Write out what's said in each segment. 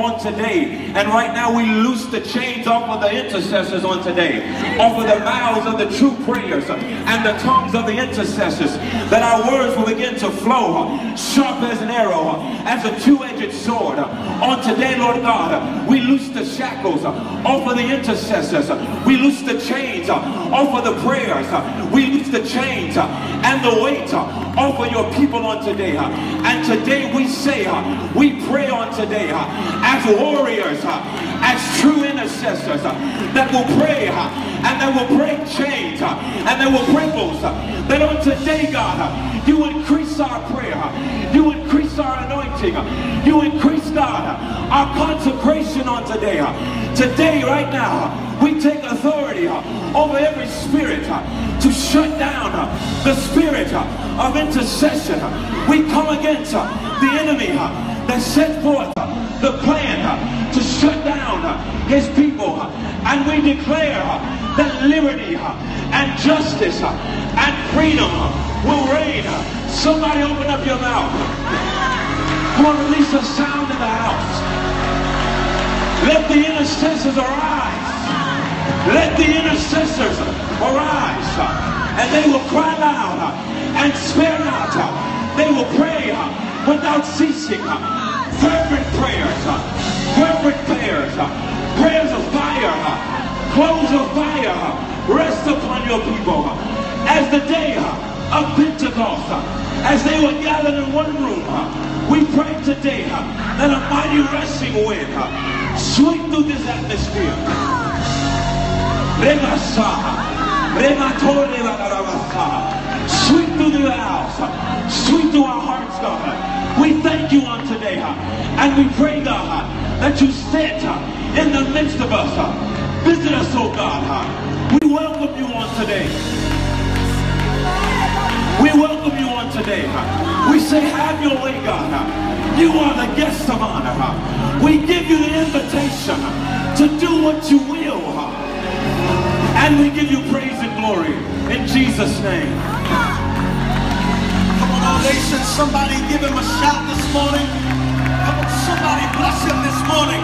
on today. And right now we loose the chains off of the intercessors on today, off of the mouths of the true prayers and the tongues of the intercessors, that our words will begin to flow sharp as an arrow, as a two-edged sword. On today, Lord God, we loose the shackles off of the intercessors. We loose the chains off of the prayers. We loose the chains and the weight off of your people on today. And today we say, we pray on today as warriors, as true intercessors that will pray and that will break chains and that will break those. That on today, God, you increase our prayer. You increase our anointing. You increase, God, our consecration on today. Today, right now, we take authority over every spirit to shut down the spirit of intercession. We come against the enemy that set forth the plan to shut down his people. And we declare that liberty and justice and freedom will reign. Somebody open up your mouth. Come on, release a sound in the house. Let the intercessors arise. Let the intercessors arise. And they will cry loud and spare not. They will pray without ceasing. Fervent prayers. Fervent prayers. Prayers of fire. Clothes of fire. Rest upon your people. As the day of Pentecost, as they were gathered in one room, we pray today that a mighty rushing wind sweep through this atmosphere. Sweep through the house, sweep through our hearts, God. We thank you on today, and we pray, God, that you sit in the midst of us. Visit us, oh God. We welcome you on today. We welcome you on today. We say, have your way, God. You are the guest of honor. We give you the invitation to do what you will. And we give you praise and glory in Jesus' name. Come on, All Nations, somebody give him a shout this morning. Come on, somebody bless him this morning.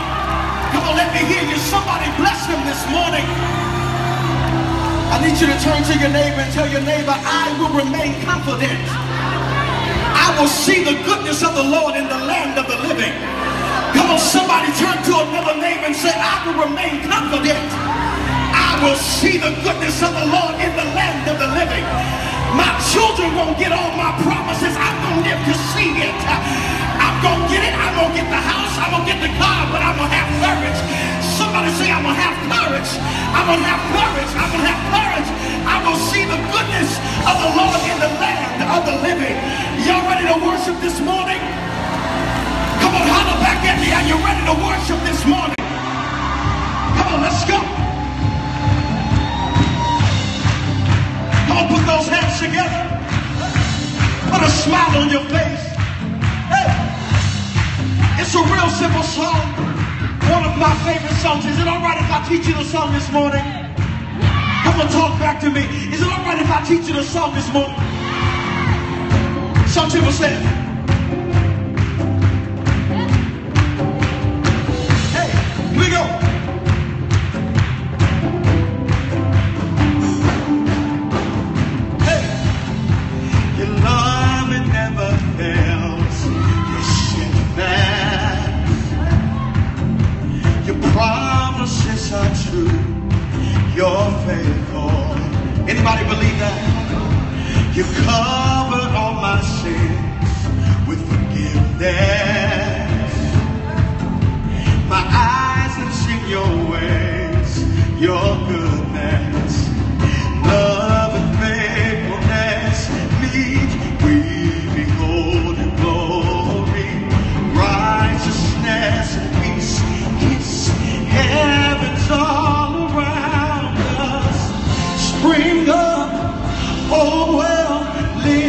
Come on, let me hear you. Somebody bless him this morning. I need you to turn to your neighbor and tell your neighbor, I will remain confident. I will see the goodness of the Lord in the land of the living. Come on, somebody turn to another neighbor and say, I will remain confident. I will see the goodness of the Lord in the land of the living. My children won't get all my promises. I'm going to live to see it. I'm going to get it. I'm going to get the house. I'm going to get the car, but I'm going to have courage. Somebody say, I'm going to have courage. I'm going to have courage. I'm going to have courage. I will see the goodness of the Lord in the land of the living. Y'all ready to worship this morning? Come on, holler back at me. Are you ready to worship this morning? Come on, let's go. Come on, put those hands together. Put a smile on your face. Hey, it's a real simple song. One of my favorite songs. Is it all right if I teach you the song this morning? Come on, talk back to me. Is it all right if I teach you the song this morning? Some people say, hey, here we go. Hey, your love it never fails. Your sin promises are true, you're faithful. Anybody believe that? You covered all my sins with forgiveness. My eyes have seen your ways, your goodness. Love and faithfulness meet, we behold your glory. Righteousness and peace, peace. Heaven's all around us. Spring up, oh well, live.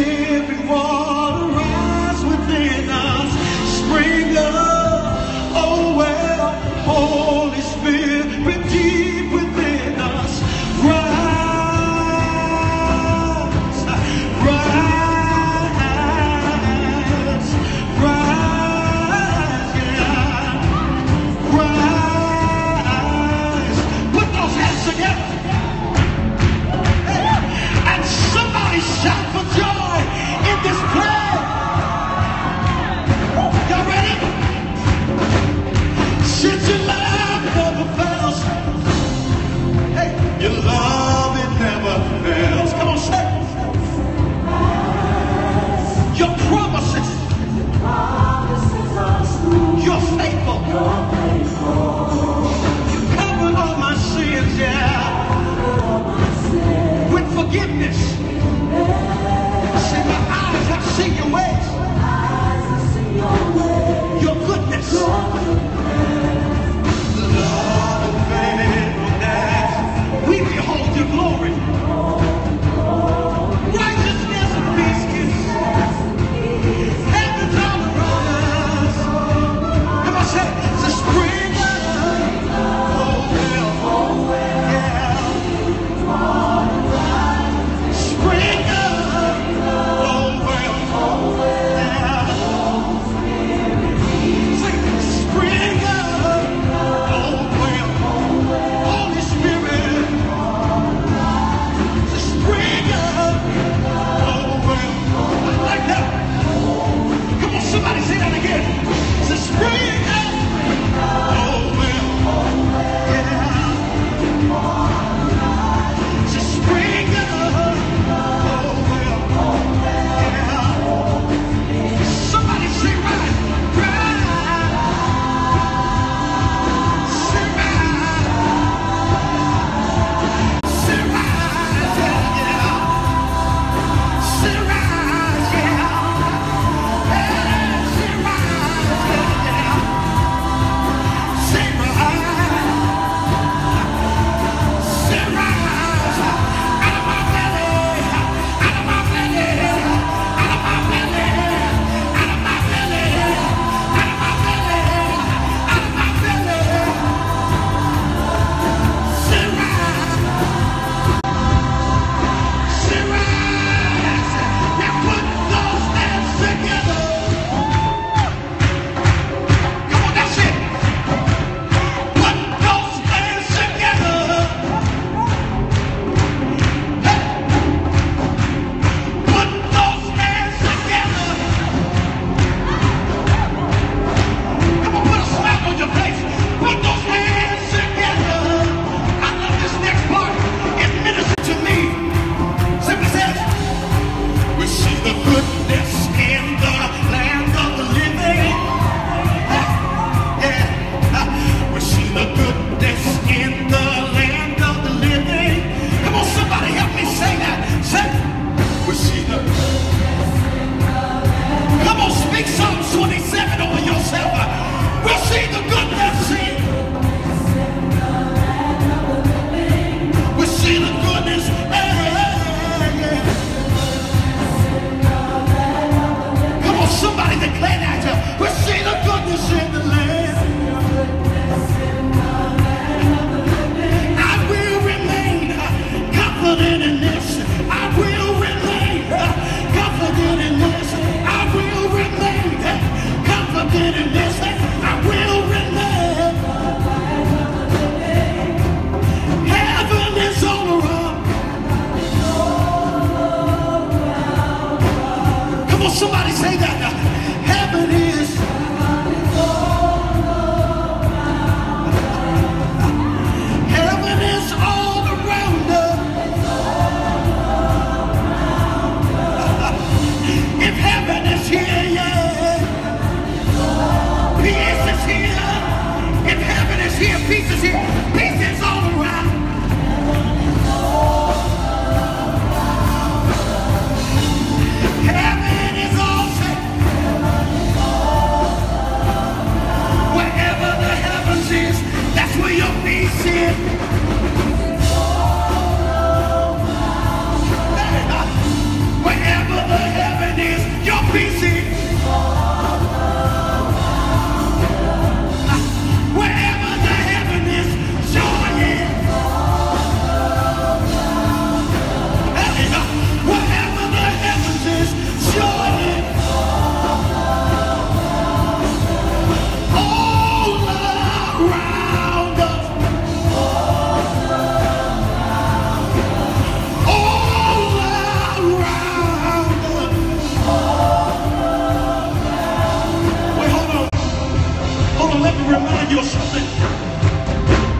over, let me remind you of something.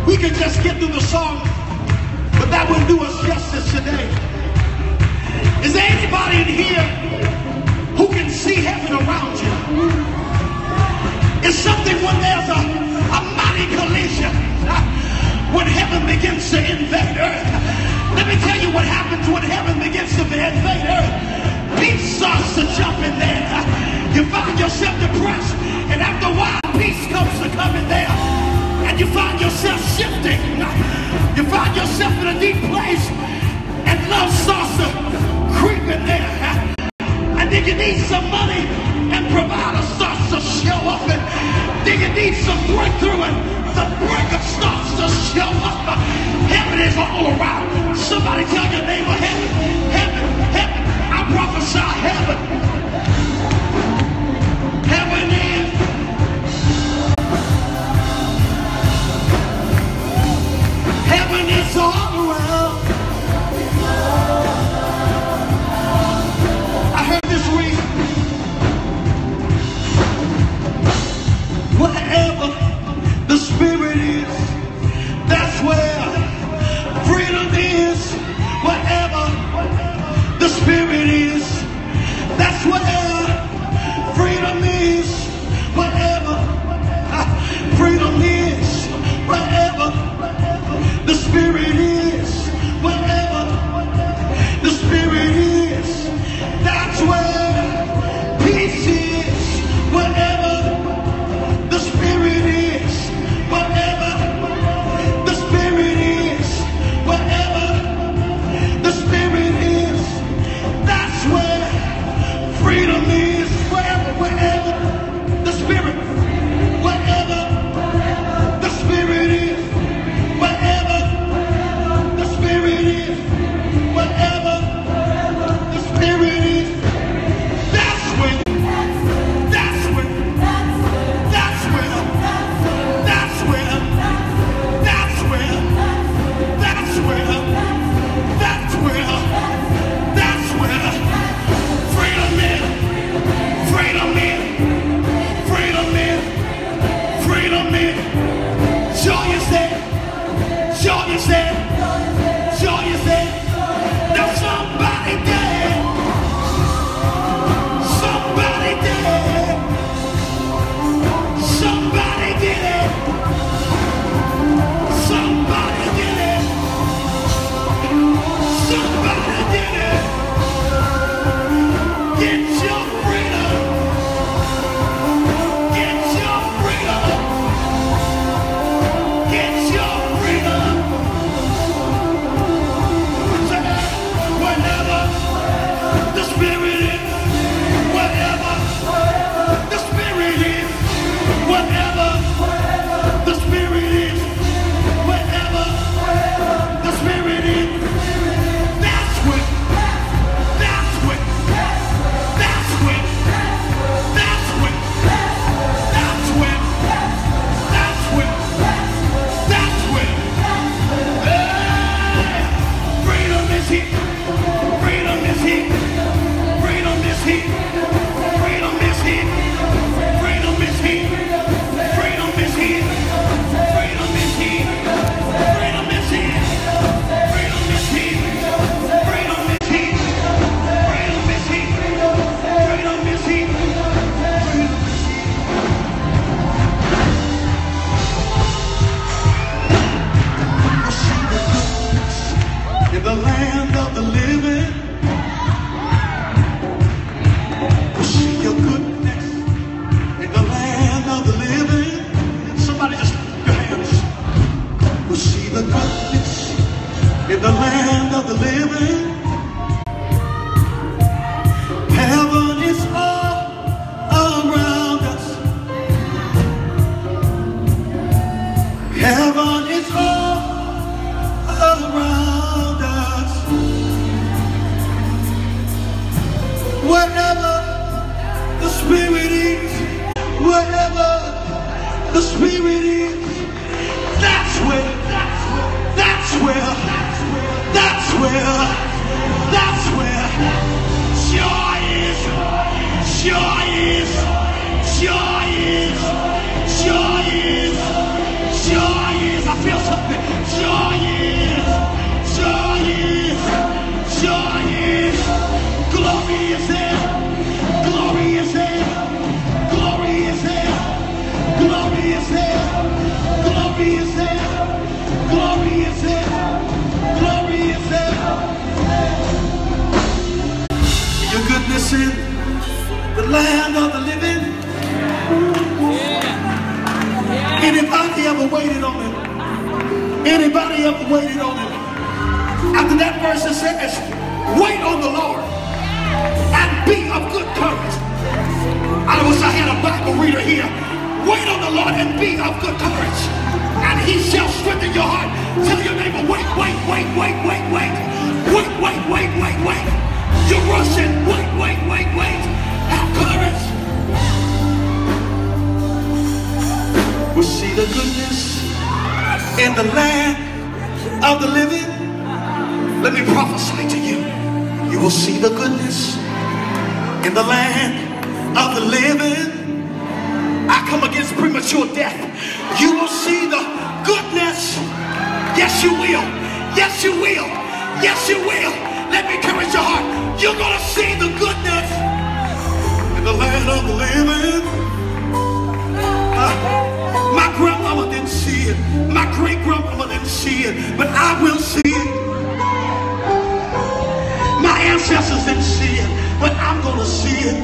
We can just get through the song, but that wouldn't do us justice today. Is there anybody in here who can see heaven around you? It's something when there's a mighty collision, when heaven begins to invade earth. Let me tell you what happens when heaven begins to invade earth. Peace starts to jump in there. You find yourself depressed, and after a while, peace comes to come in there. And you find yourself shifting. You find yourself in a deep place, and love starts to creep in there. And then you need some money, and provider starts to show up. And then you need some breakthrough, and the breaker starts to show up. Heaven is all around. Somebody tell your neighbor, heaven, heaven, heaven. I prophesy heaven. Heaven is. Heaven is all around. I heard this read. Wherever the Spirit is, that's where freedom is. Wherever the Spirit is, that's where freedom is. Wherever freedom is, wherever the Spirit is, wherever the Spirit is, that's where peace is. Wherever the Spirit is, wherever the Spirit is, wherever the Spirit is, that's where freedom is. Wherever, wherever the Spirit, wherever the Spirit is, wherever the Spirit is, wherever the Spirit is, that's where, that's where, that's where, that's where, that's where, that's where, that's where, that's where freedom is. Freedom is. Freedom is. Freedom is. Joy is there. Joy is there. Joy is there. There's somebody there. Somebody there. Somebody did it. Somebody did it. Somebody did it. Get your freedom. Get your freedom. Get your freedom. Whenever the Spirit is, whenever the Spirit is, whenever the Spirit is, whenever the Spirit is, that's when, that's when, that's when, that's when, that's when, that's when, that's when, hey! Freedom is here. Freedom is here. Freedom is here. Freedom is here. Freedom is here. Freedom is here. Freedom is here. Freedom is here. Freedom is here. Freedom is here. Freedom is here. Freedom is here. Freedom is here. I see the goodness in the land of the living. I see your goodness in the land of the living. Somebody just lift your hands. We see the goodness in the land of the living. Heaven is all around us. Heaven is all around us. Wherever the Spirit is, wherever the Spirit is, that's where, that's where, that's where, that's where joy is, joy is, joy is, joy in the land of the living. Yeah. Anybody ever waited on him? Anybody ever waited on him? After that verse it says, wait on the Lord and be of good courage. I wish I had a Bible reader here. Wait on the Lord and be of good courage, and he shall strengthen your heart. Tell your neighbor, wait, wait, wait, wait, wait, wait. Wait, wait, wait, wait, wait. You're rushing. Wait, wait, wait, wait. Have courage. We'll see the goodness in the land of the living. Let me prophesy to you. You will see the goodness in the land of the living. I come against premature death. You will see the goodness. Yes, you will. Yes, you will. Yes, you will. Let me encourage your heart. You're going to see the goodness in the land of the living. My grandmama didn't see it. My great-grandmama didn't see it. But I will see it. Ancestors didn't see it, but I'm gonna see it.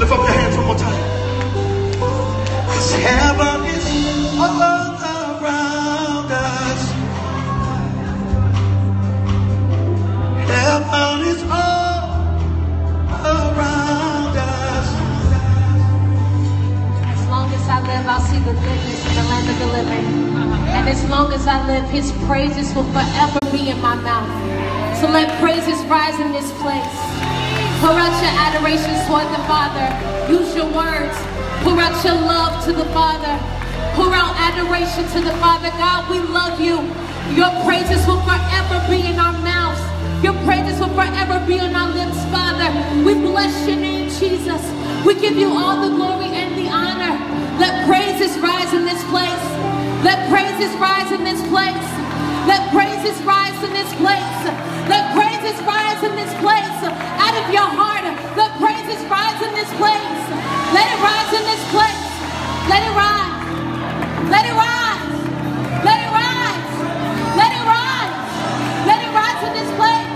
Lift up your hands one more time. 'Cause heaven is all around us. Heaven is all around us. As long as I live, I'll see the goodness in the land of the living. And as long as I live, his praises will forever be in my mouth. So let praises rise in this place. Pour out your adoration toward the Father. Use your words. Pour out your love to the Father. Pour out adoration to the Father. God, we love you. Your praises will forever be in our mouths. Your praises will forever be on our lips, Father. We bless your name, Jesus. We give you all the glory and the honor. Let praises rise in this place. Let praises rise in this place. Let praises rise in this place. Let praises rise in this place. Out of your heart, let praises rise in this place. Let it rise in this place. Let it rise. Let it rise. Let it rise. Let it rise. Let it rise in this place.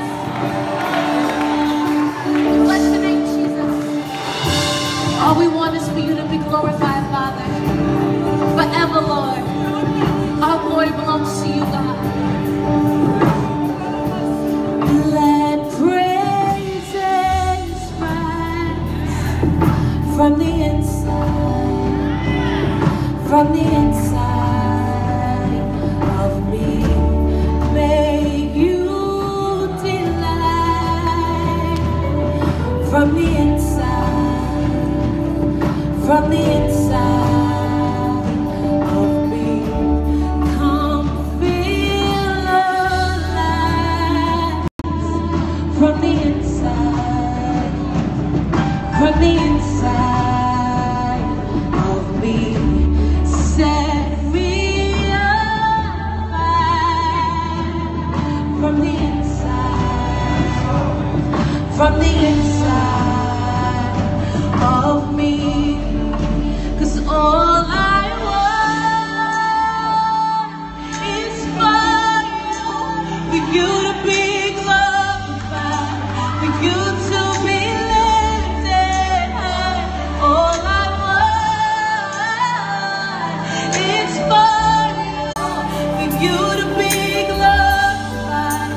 Bless your name, Jesus. All we want is for you to be glorified, Father. Forever, Lord. Our glory belongs to you, God. Let praises rise from the inside, from the inside of me. May you delight from the inside, from the inside. From the inside of me, 'cause all I want is for you to be glorified, for you to be lifted high. All I want is for you to be glorified,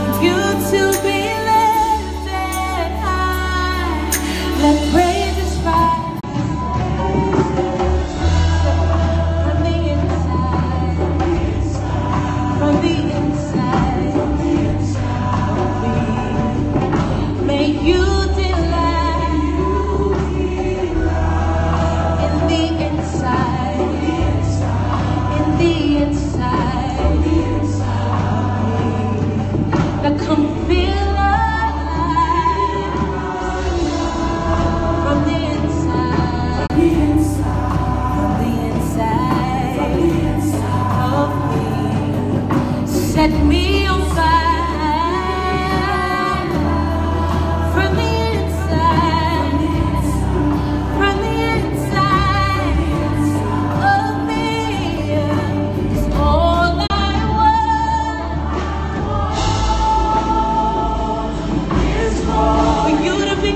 for you to be. Let me on fire from the inside, from the inside of me. It's all I want is for you to be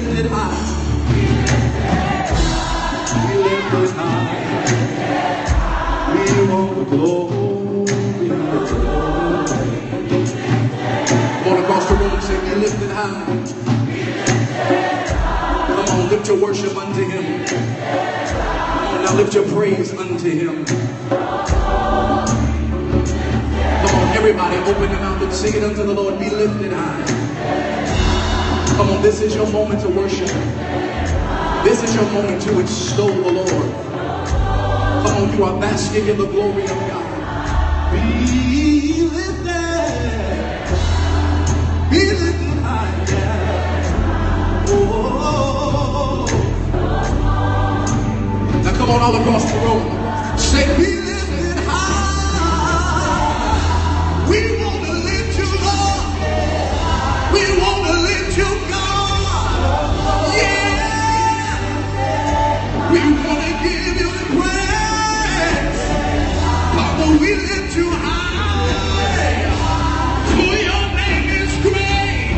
lifted high. We lift high. We want the glory. Come on across the room, say we lifted high. Come on, lift your worship unto him. Come on, now lift your praise unto him. Come on, everybody, open your mouth and sing it unto the Lord. Be lifted high. Come on, this is your moment to worship. This is your moment to extol the Lord. Come on, you are basking in the glory of God. Be lifted high. Be lifted high. Yeah. Oh. Now come on, all across the room. Say, be lifted. We lift you high, for your name is great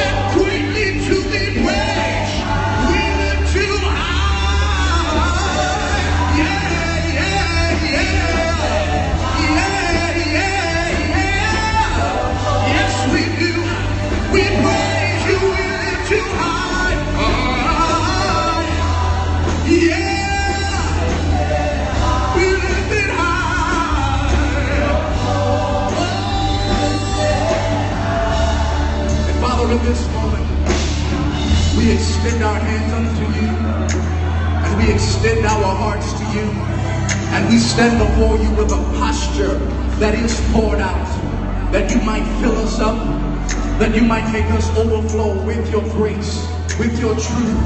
and greatly to be praised. We lift you high, yeah, yeah, yeah, yeah, yeah, yeah. Yes, we do. We praise you. We lift you high, yeah. In this moment, we extend our hands unto you, and we extend our hearts to you, and we stand before you with a posture that is poured out, that you might fill us up, that you might make us overflow with your grace, with your truth,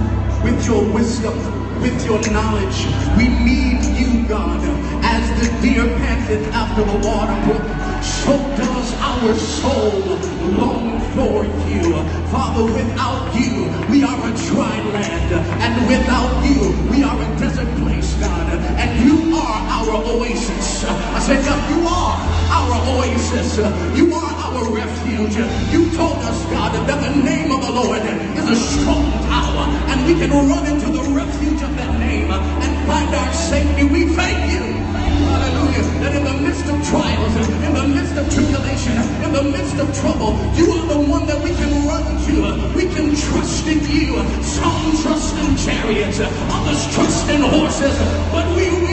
with your wisdom, with your knowledge. We need you, God, as the deer panteth after the water brook, so does our soul long for you. Father, without you, we are a dry land, and without you, we are a desert place, God, and you are our oasis. I said, God, you are our oasis. You are our refuge. You told us, God, that the name of the Lord is a strong tower, and we can run into the refuge of that name and find our safety. We thank you, hallelujah, that in the midst of trials, in the midst of tribulation, in the midst of trouble, you are the one that we can run to. We can trust in you. Some trust in chariots, others trust in horses, but we will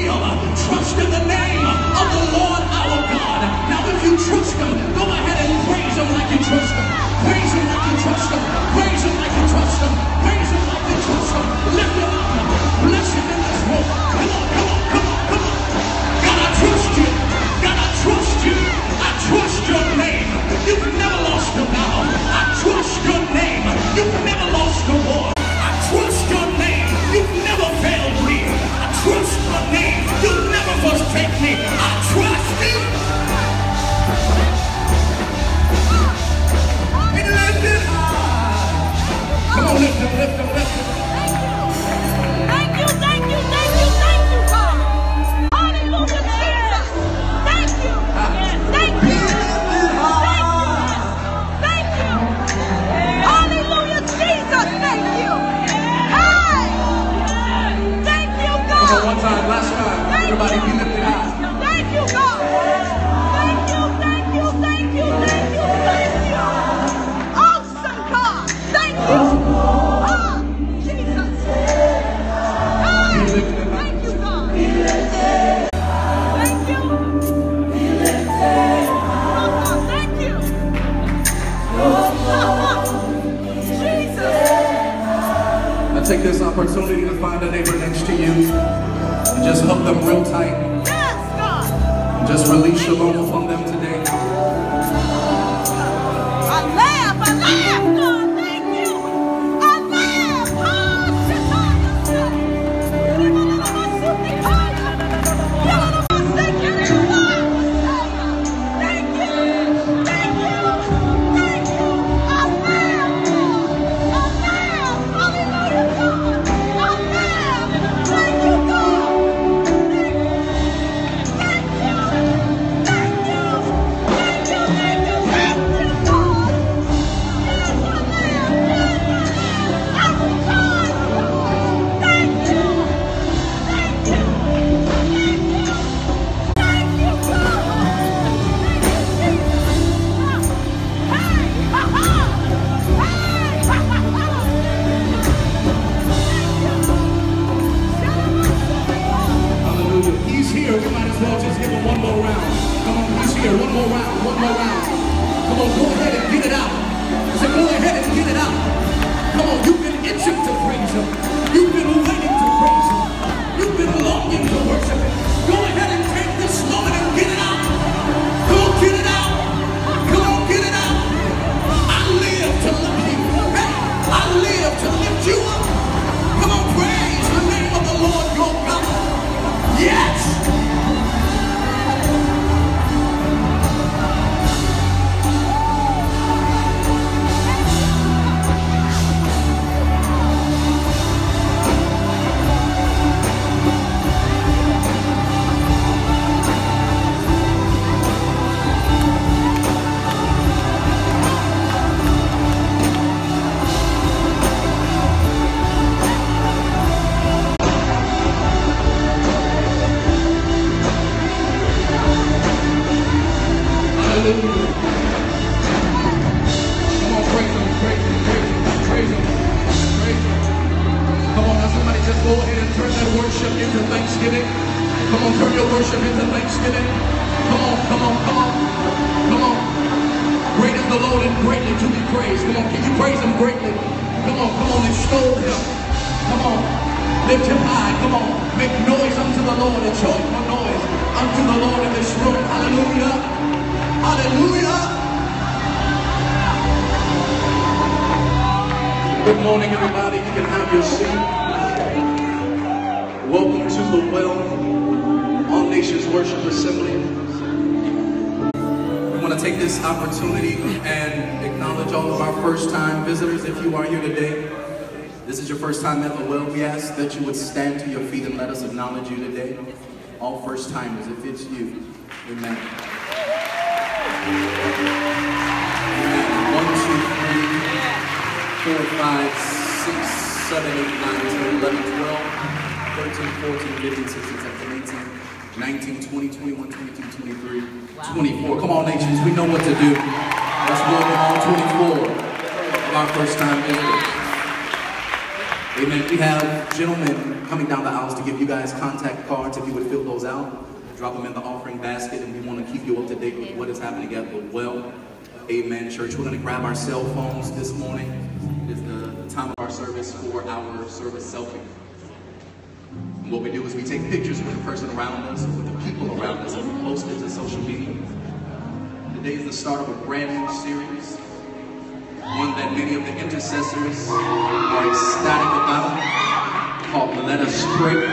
trust in the name of the Lord our God. Now if you trust him, go ahead and praise him like you trust him. Praise him like you trust him. Praise him like you trust him. Praise him like you trust him. Lift him up. Bless him in this room. Come on, come on, come on, come on. God, I trust you. God, I trust you. I trust your name. You've never lost the battle. I trust your name. You've never lost the war. I trust your name. You've never failed me. I trust your name. You'll never forsake me. I trust you. And lift it high. Come on, lift it, lift it, lift it. One time, last time, everybody, be lifted high. Thank you, God. Thank you, thank you, thank you, thank you, thank you. Awesome God. Thank you. Oh, Jesus. God. Thank you, God. Thank you. Oh, thank you. Oh, Jesus. I take this opportunity to find a neighbor next to you. And just hug them real tight. Yes, God. And just release shalom upon them today. I laugh, God. Thank you. I laugh. Thank you. Thank you. Thank you. I laugh, God. Hallelujah, God. I laugh. Thank you, God. Thank you. go ahead and turn that worship into thanksgiving. Come on, turn your worship into thanksgiving. Come on, come on, come on, come on. Great is the Lord and greatly to be praised. Come on, can you praise Him greatly? Come on, extol Him. Come on, lift Him high. Come on, make noise unto the Lord and show Him a noise unto the Lord in this room. Hallelujah, hallelujah. Good morning, everybody. You can have your seat. Welcome to The Well, All Nations Worship Assembly. I want to take this opportunity and acknowledge all of our first-time visitors. If you are here today, this is your first time at The Well, we ask that you would stand to your feet and let us acknowledge you today. All first-timers, if it's you, amen. And 4, 5, 6, 7, 8, 9, 10, 11, 12, 13, 14, 15, 16, 17, 18, 19, 20, 21, 22, 23, 24. Come on, nations, we know what to do. Let's welcome all 24 of our first-time visitors. Amen. We have gentlemen coming down the aisles to give you guys contact cards. If you would fill those out, drop them in the offering basket, and we want to keep you up to date with what is happening at The Well. Amen, church. We're going to grab our cell phones this morning. It is the time of our service for our service selfie. And what we do is we take pictures with the person around us, with the people around us, and we post it to social media. Today is the start of a brand new series, one that many of the intercessors are ecstatic about, called Let Us Pray.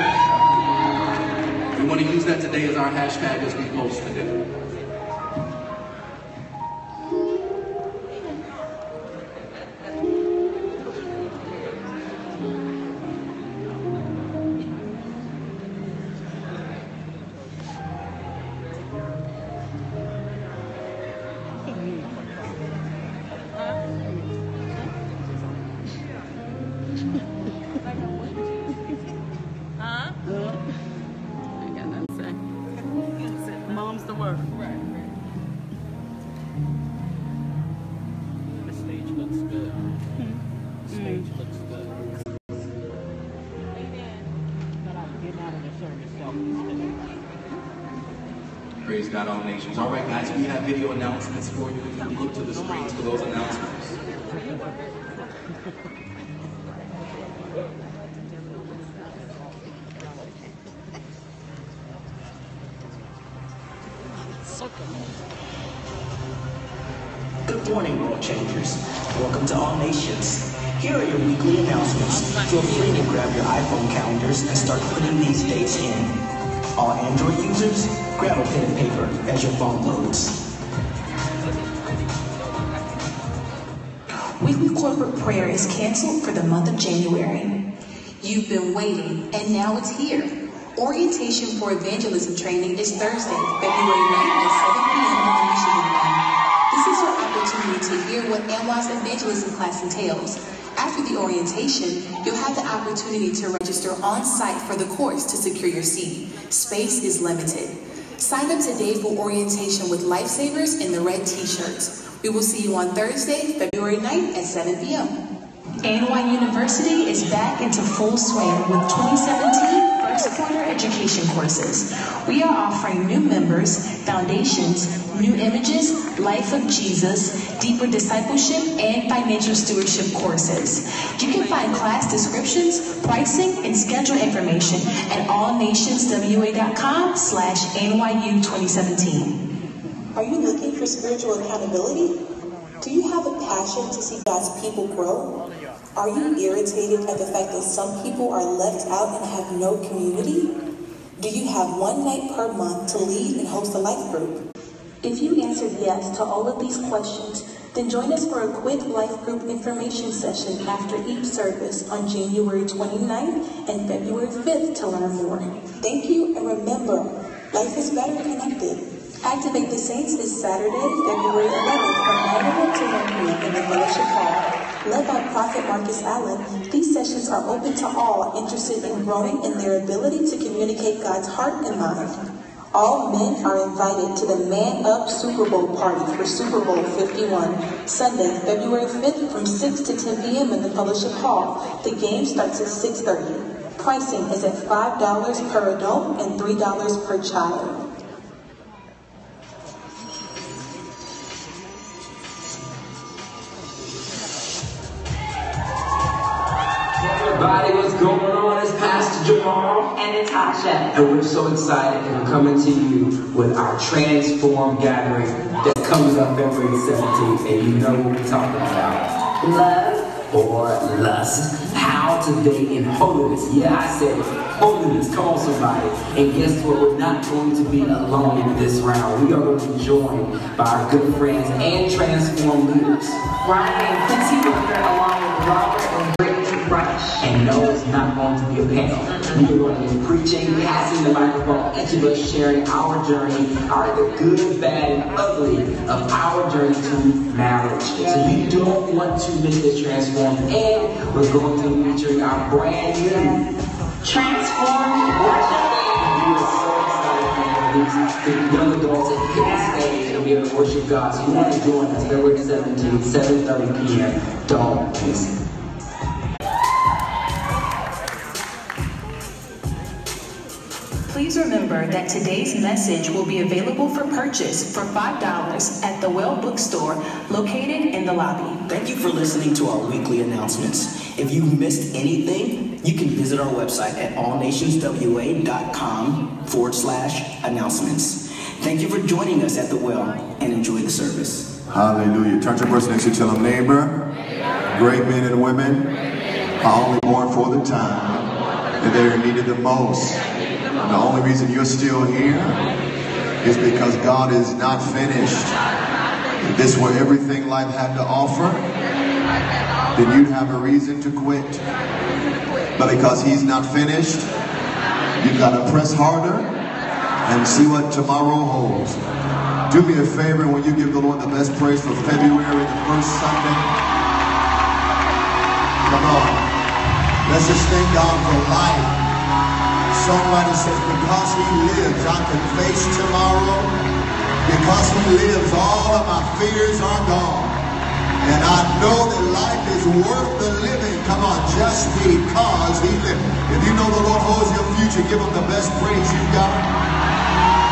We want to use that today as our hashtag as we post today. All right, guys, we have video announcements for you. You can look to the screens for those announcements. Good morning, world changers. Welcome to All Nations. Here are your weekly announcements. Feel free to grab your iPhone calendars and start putting these dates in. All Android users, grab a pen and paper as your phone loads. Weekly corporate prayer is canceled for the month of January. You've been waiting, and now it's here. Orientation for evangelism training is Thursday, February 9th at 7 p.m. in the Michigan Line. This is your opportunity to hear what NYU's evangelism class entails. After the orientation, you'll have the opportunity to register on-site for the course to secure your seat. Space is limited. Sign up today for orientation with Lifesavers in the red t-shirts. We will see you on Thursday, February 9th at 7 p.m. ANW University is back into full swing with 2017 First Quarter Education courses. We are offering new members, foundations, new images, life of Jesus, deeper discipleship, and financial stewardship courses. You can find class descriptions, pricing, and schedule information at allnationswa.com/NYU2017. Are you looking for spiritual accountability? Do you have a passion to see God's people grow? Are you irritated at the fact that some people are left out and have no community? Do you have one night per month to lead and host a life group? If you answered yes to all of these questions, then join us for a quick life group information session after each service on January 29th and February 5th to learn more. Thank you, and remember, life is better connected. Activate the Saints is Saturday, February 11th from 9 to 1 p.m. in the Fellowship Hall. Led by Prophet Marcus Allen, these sessions are open to all interested in growing in their ability to communicate God's heart and mind. All men are invited to the Man Up Super Bowl party for Super Bowl 51, Sunday, February 5th from 6 to 10 p.m. in the Fellowship Hall. The game starts at 6:30. Pricing is at $5 per adult and $3 per child. Everybody, what's going on? It's Pastor Jamal and Natasha. And we're so excited and we're coming to you with our Transform gathering that comes up February 17th. And you know what we're talking about. Love or lust. How to date in holiness. Yeah, I said holiness. Come on, somebody. And guess what? We're not going to be alone in this round. We are going to be joined by our good friends and Transform leaders. Ryan and Quincy Booker, along with Robert and Britton Rush. And no, it's not going to be a panel. We are going to be preaching, passing the microphone, each of us sharing our journey, the good, bad, and ugly of our journey to marriage. So you don't want to miss this Transform. And we're going to be featuring our brand new Transform worship band. We are so excited, families, the young adults at this stage to be able to worship God. So you want to join us February 17th, 7:30 p.m. Don't miss it. Please remember that today's message will be available for purchase for $5 at the Well bookstore located in the lobby. Thank you for listening to our weekly announcements. If you missed anything, you can visit our website at allnationswa.com/announcements. Thank you for joining us at the Well and enjoy the service. Hallelujah. Turn to the person next to you, tell them, neighbor, great men and women are only born for the time that they are needed the most. The only reason you're still here is because God is not finished. If this were everything life had to offer, then you'd have a reason to quit. But because he's not finished, you've got to press harder and see what tomorrow holds. Do me a favor when you give the Lord the best praise for February, the first Sunday. Come on. Let's just thank God for life. Songwriter says, because he lives, I can face tomorrow. Because he lives, all of my fears are gone. And I know that life is worth the living. Come on, just because he lives. If you know the Lord holds your future, give him the best praise you've got.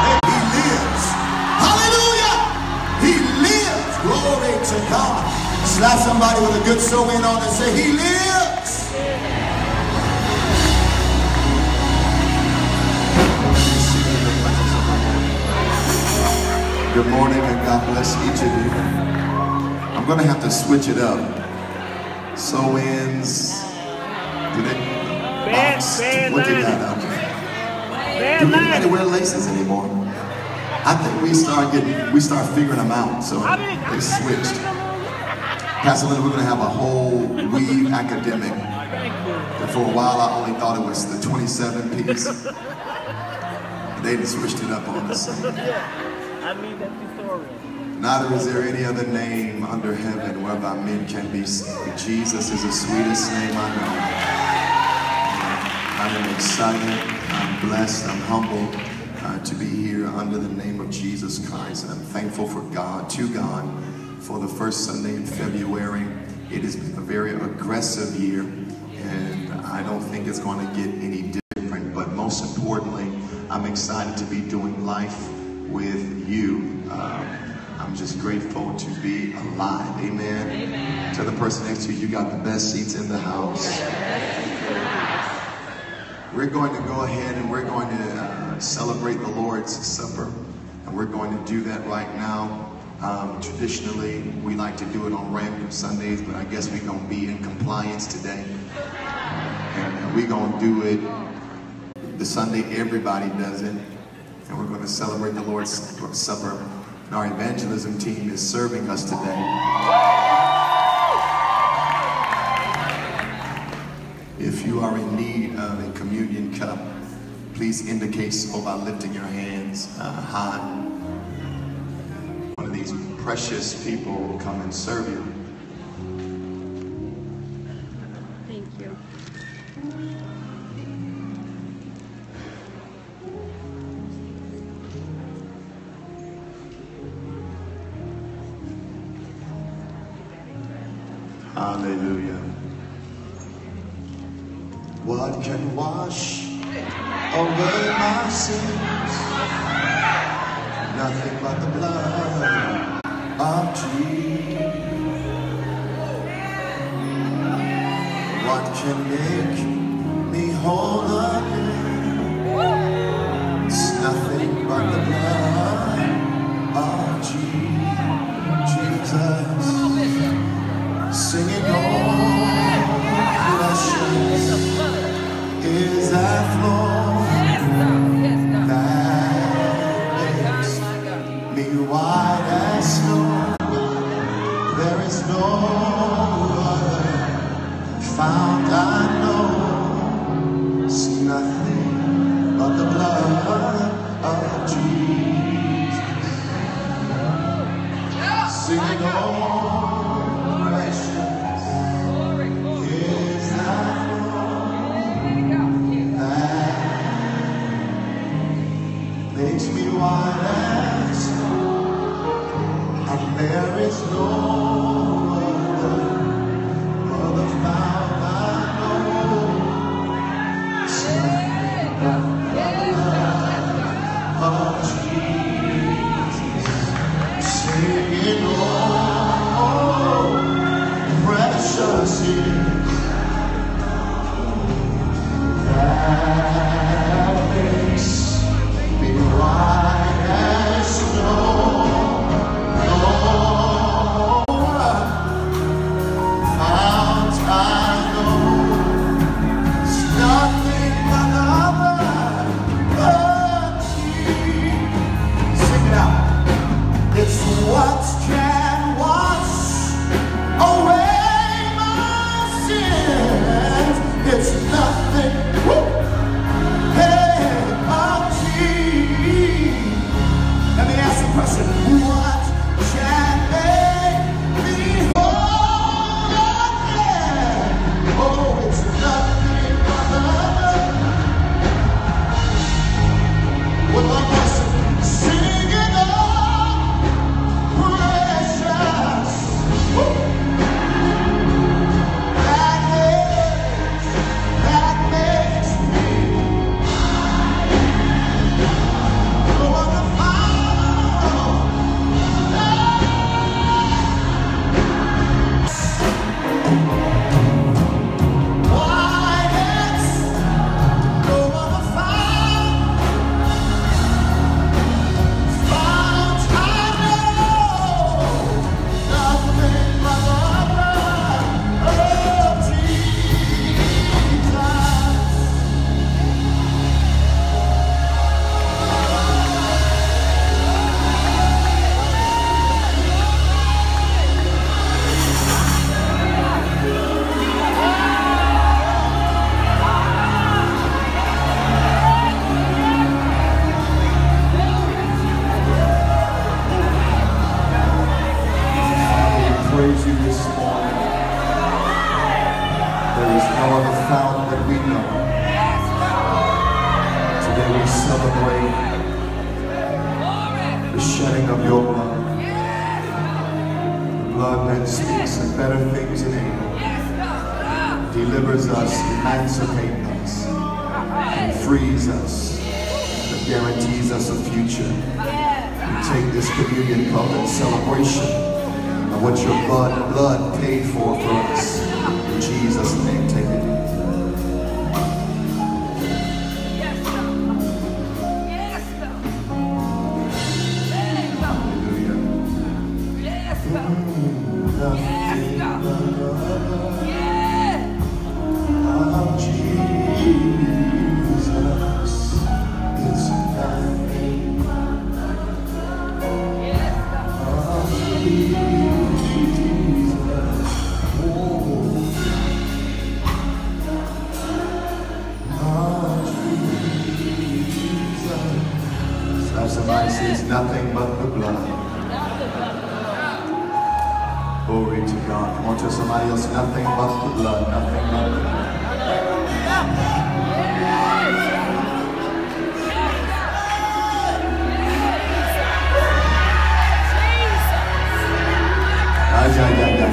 And he lives. Hallelujah! He lives. Glory to God. Slap somebody with a good sewing on and say, he lives. Good morning and God bless each of you. I'm going to have to switch it up. Sew-ins. What do they got up? Do we need to wear laces anymore? I think we start figuring them out, so they switched. Pastor Linda, we're going to have a whole weave academic. And for a while I only thought it was the 27 piece. They switched it up on us. Neither is there any other name under heaven whereby men can be saved. Jesus is the sweetest name I know. I am excited, I'm blessed, I'm humbled to be here under the name of Jesus Christ. And I'm thankful for God, to God, for the first Sunday in February. It has been a very aggressive year, and I don't think it's going to get any different. But most importantly, I'm excited to be doing life with you. I'm just grateful to be alive. Amen. Amen. To the person next to you, you got the best seats in the house. We're going to go ahead and we're going to celebrate the Lord's Supper. And we're going to do that right now. Traditionally, we like to do it on random Sundays, but I guess we're going to be in compliance today. And we're going to do it the Sunday everybody does it. And we're going to celebrate the Lord's Supper. And our evangelism team is serving us today. If you are in need of a communion cup, please indicate so by lifting your hands high. One of these precious people will come and serve you. Thank you. Hallelujah. What can wash away my sins? Nothing but the blood of Jesus. What can make me whole again? It's nothing but the blood of Jesus. Singing all nations. Is that flow that makes me white as snow? There is no other found, I know. It's nothing but the blood of Jesus. Sing it all. And there is no other found, I know. It's nothing but the blood of Jesus. Singing, oh, precious is that makes me white as snow. What can wash away my sins? It's nothing. Hey, oh Jesus. Let me ask the question. What can make me whole again? Oh, it's nothing but the love. What my person singing up?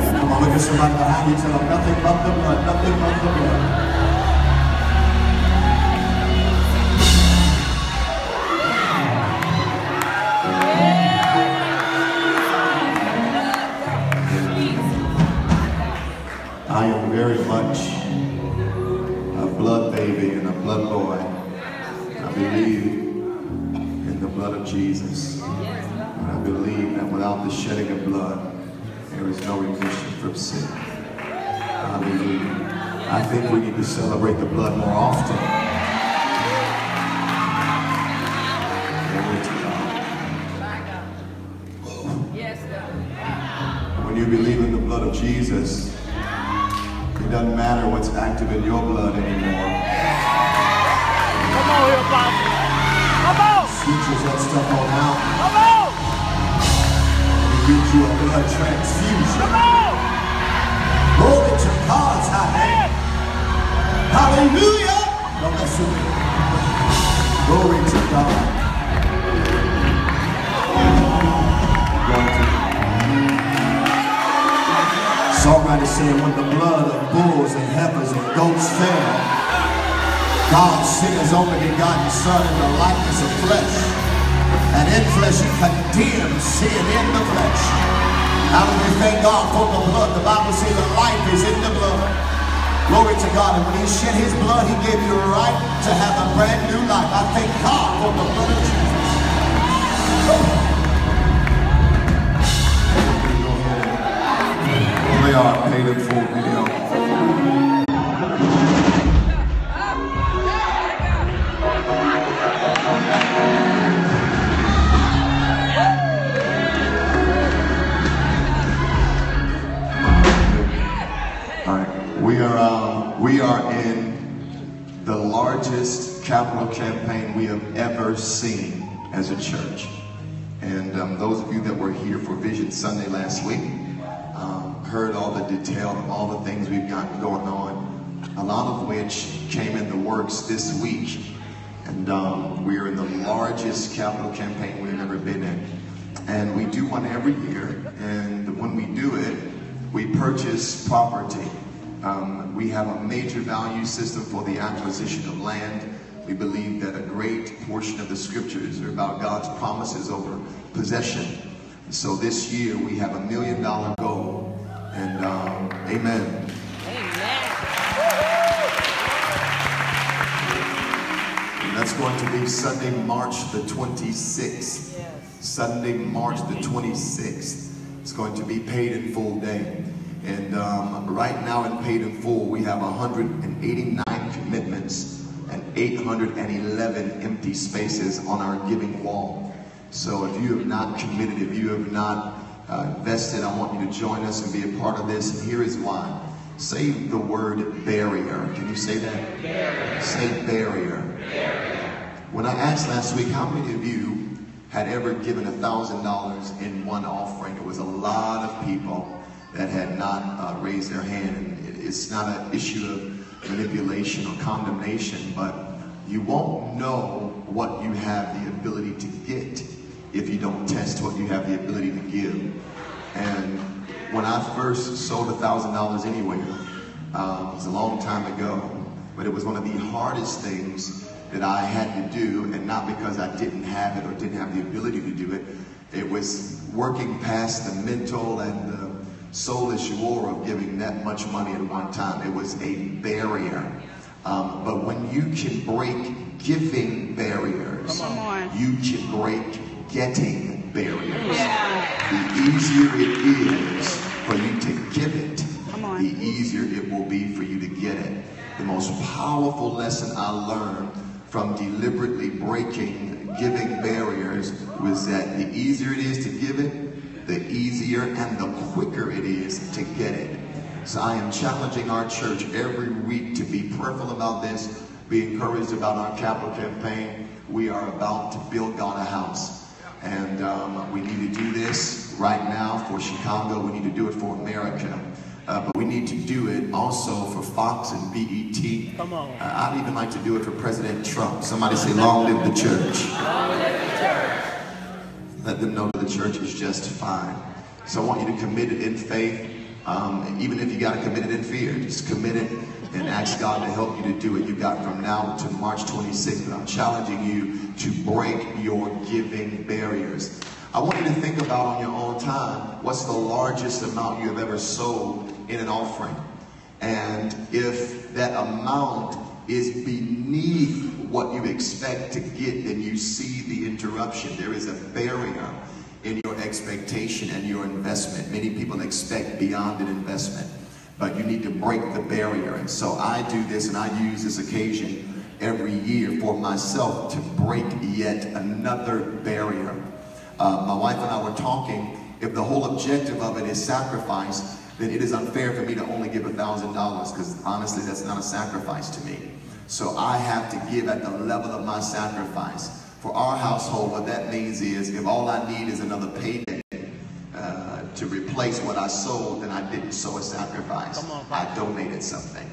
Come on, look at somebody behind you, tell them nothing but the blood, nothing but the blood. baby and a blood boy. I believe in the blood of Jesus. And I believe that without the shedding of blood, there is no remission from sin. Hallelujah. I think we need to celebrate the blood more often. When you believe in the blood of Jesus, it doesn't matter what's active in your blood anymore. Come on here, Bob. Come on. Switches that stuff on out. Come on. It gives you a blood transfusion. Come on. Glory to God's high hand. Hallelujah. Don't mess with me. Glory to God. Glory to God. Songwriter said, when the blood of bulls and heifers and goats fell, God sent his only begotten Son in the likeness of flesh, and in flesh he condemned sin in the flesh. Now we thank God for the blood. The Bible says that life is in the blood. Glory to God. And when he shed his blood, he gave you a right to have a brand new life. I thank God for the blood of Jesus. Oh. They are paid in full video. All right, we are in the largest capital campaign we have ever seen as a church. And those of you that were here for Vision Sunday last week, heard all the detail of all the things we've got going on, a lot of which came in the works this week. And we are in the largest capital campaign we've ever been in. And we do one every year, and when we do it, we purchase property. We have a major value system for the acquisition of land. We believe that a great portion of the scriptures are about God's promises over possession. So this year, we have $1 million goal. And amen. And that's going to be Sunday, March the 26th. Yes. Sunday, March the 26th. It's going to be Paid in Full Day. And right now in Paid in Full, we have 189 commitments and 811 empty spaces on our giving wall. So if you have not committed, if you have not invested, I want you to join us and be a part of this. And here is why. Say the word barrier. Can you say that? Barrier. Say barrier. Barrier. When I asked last week, how many of you had ever given $1,000 in one offering? It was a lot of people that had not raised their hand. And it's not an issue of manipulation or condemnation, but you won't know what you have the ability to get if you don't test what you have the ability to give. And when I first sold $1,000 anywhere, it was a long time ago, but it was one of the hardest things that I had to do, and not because I didn't have it or didn't have the ability to do it. It was working past the mental and the soulish war of giving that much money at one time. It was a barrier. But when you can break giving barriers, you can break getting barriers. Yeah. The easier it is for you to give it, the easier it will be for you to get it. The most powerful lesson I learned from deliberately breaking giving barriers was that the easier it is to give it, the easier and the quicker it is to get it. So I am challenging our church every week to be prayerful about this, be encouraged about our capital campaign. We are about to build God a house. And we need to do this right now for Chicago. We need to do it for America. But we need to do it also for Fox and BET. Come on. I'd even like to do it for President Trump. Somebody say, long live the church. Long live the church. Let them know that the church is just fine. So I want you to commit it in faith. Even if you got to commit it in fear, just commit it and ask God to help you to do it. You've got from now to March 26th, but I'm challenging you to break your giving barriers. I want you to think about on your own time, what's the largest amount you have ever sold in an offering? And if that amount is beneath what you expect to get, and you see the interruption. There is a barrier in your expectation and your investment. Many people expect beyond an investment, but you need to break the barrier. And so I do this, and I use this occasion every year for myself to break yet another barrier. My wife and I were talking, if the whole objective of it is sacrifice, then it is unfair for me to only give $1,000, because honestly, that's not a sacrifice to me. So I have to give at the level of my sacrifice. For our household, what that means is, if all I need is another payday to replace what I sold, then I didn't sow a sacrifice. I donated something.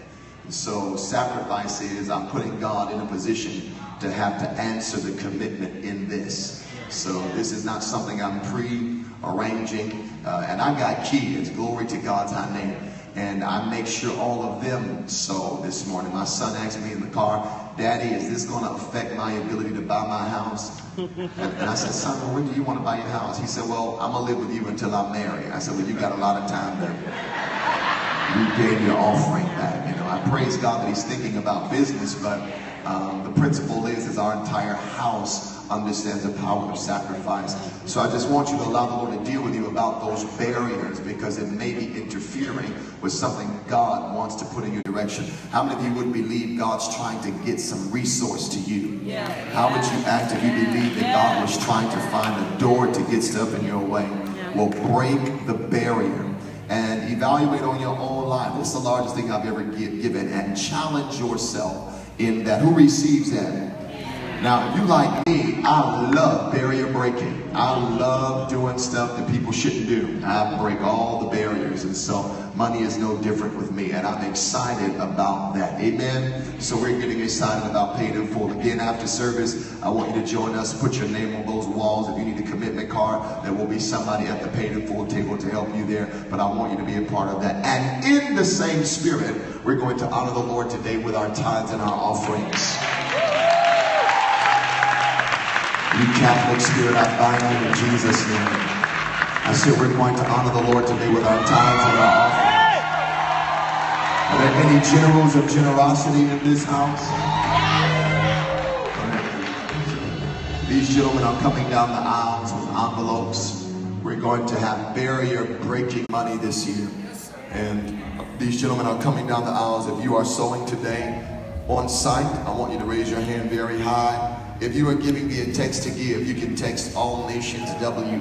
So sacrifice is, I'm putting God in a position to have to answer the commitment in this. So this is not something I'm pre-arranging. And I got kids, glory to God's high name. And I make sure all of them sow this morning. My son asked me in the car, Daddy, is this going to affect my ability to buy my house? And I said, son, well, when do you want to buy your house? He said, well, I'm going to live with you until I'm married. I said, well, you got a lot of time there. You gave your offering back. You know, I praise God that he's thinking about business, but the principle is our entire house understands the power of sacrifice. So I just want you to allow the Lord to deal with you about those barriers, because it may be interfering with something God wants to put in your direction. How many of you would believe God's trying to get some resource to you? Yeah. How would you act if you believed that God was trying to find a door to get stuff in your way? Yeah. Well, break the barrier and evaluate on your own life. What's the largest thing I've ever given? And challenge yourself in that. Who receives that? Now, if you like me, I love barrier breaking. I love doing stuff that people shouldn't do. I break all the barriers, and so money is no different with me, and I'm excited about that. Amen? So we're getting excited about Paid in Full. Again, after service, I want you to join us. Put your name on those walls. If you need a commitment card, there will be somebody at the Paid in Full table to help you there, but I want you to be a part of that. And in the same spirit, we're going to honor the Lord today with our tithes and our offerings. You Catholic spirit, I bind you in Jesus' name. I said we're going to honor the Lord today with our tithes and our offerings. Are there any generals of generosity in this house? Right. These gentlemen are coming down the aisles with envelopes. We're going to have barrier-breaking money this year. And these gentlemen are coming down the aisles. If you are sowing today on site, I want you to raise your hand very high. If you are giving me a text to give, you can text All Nations WA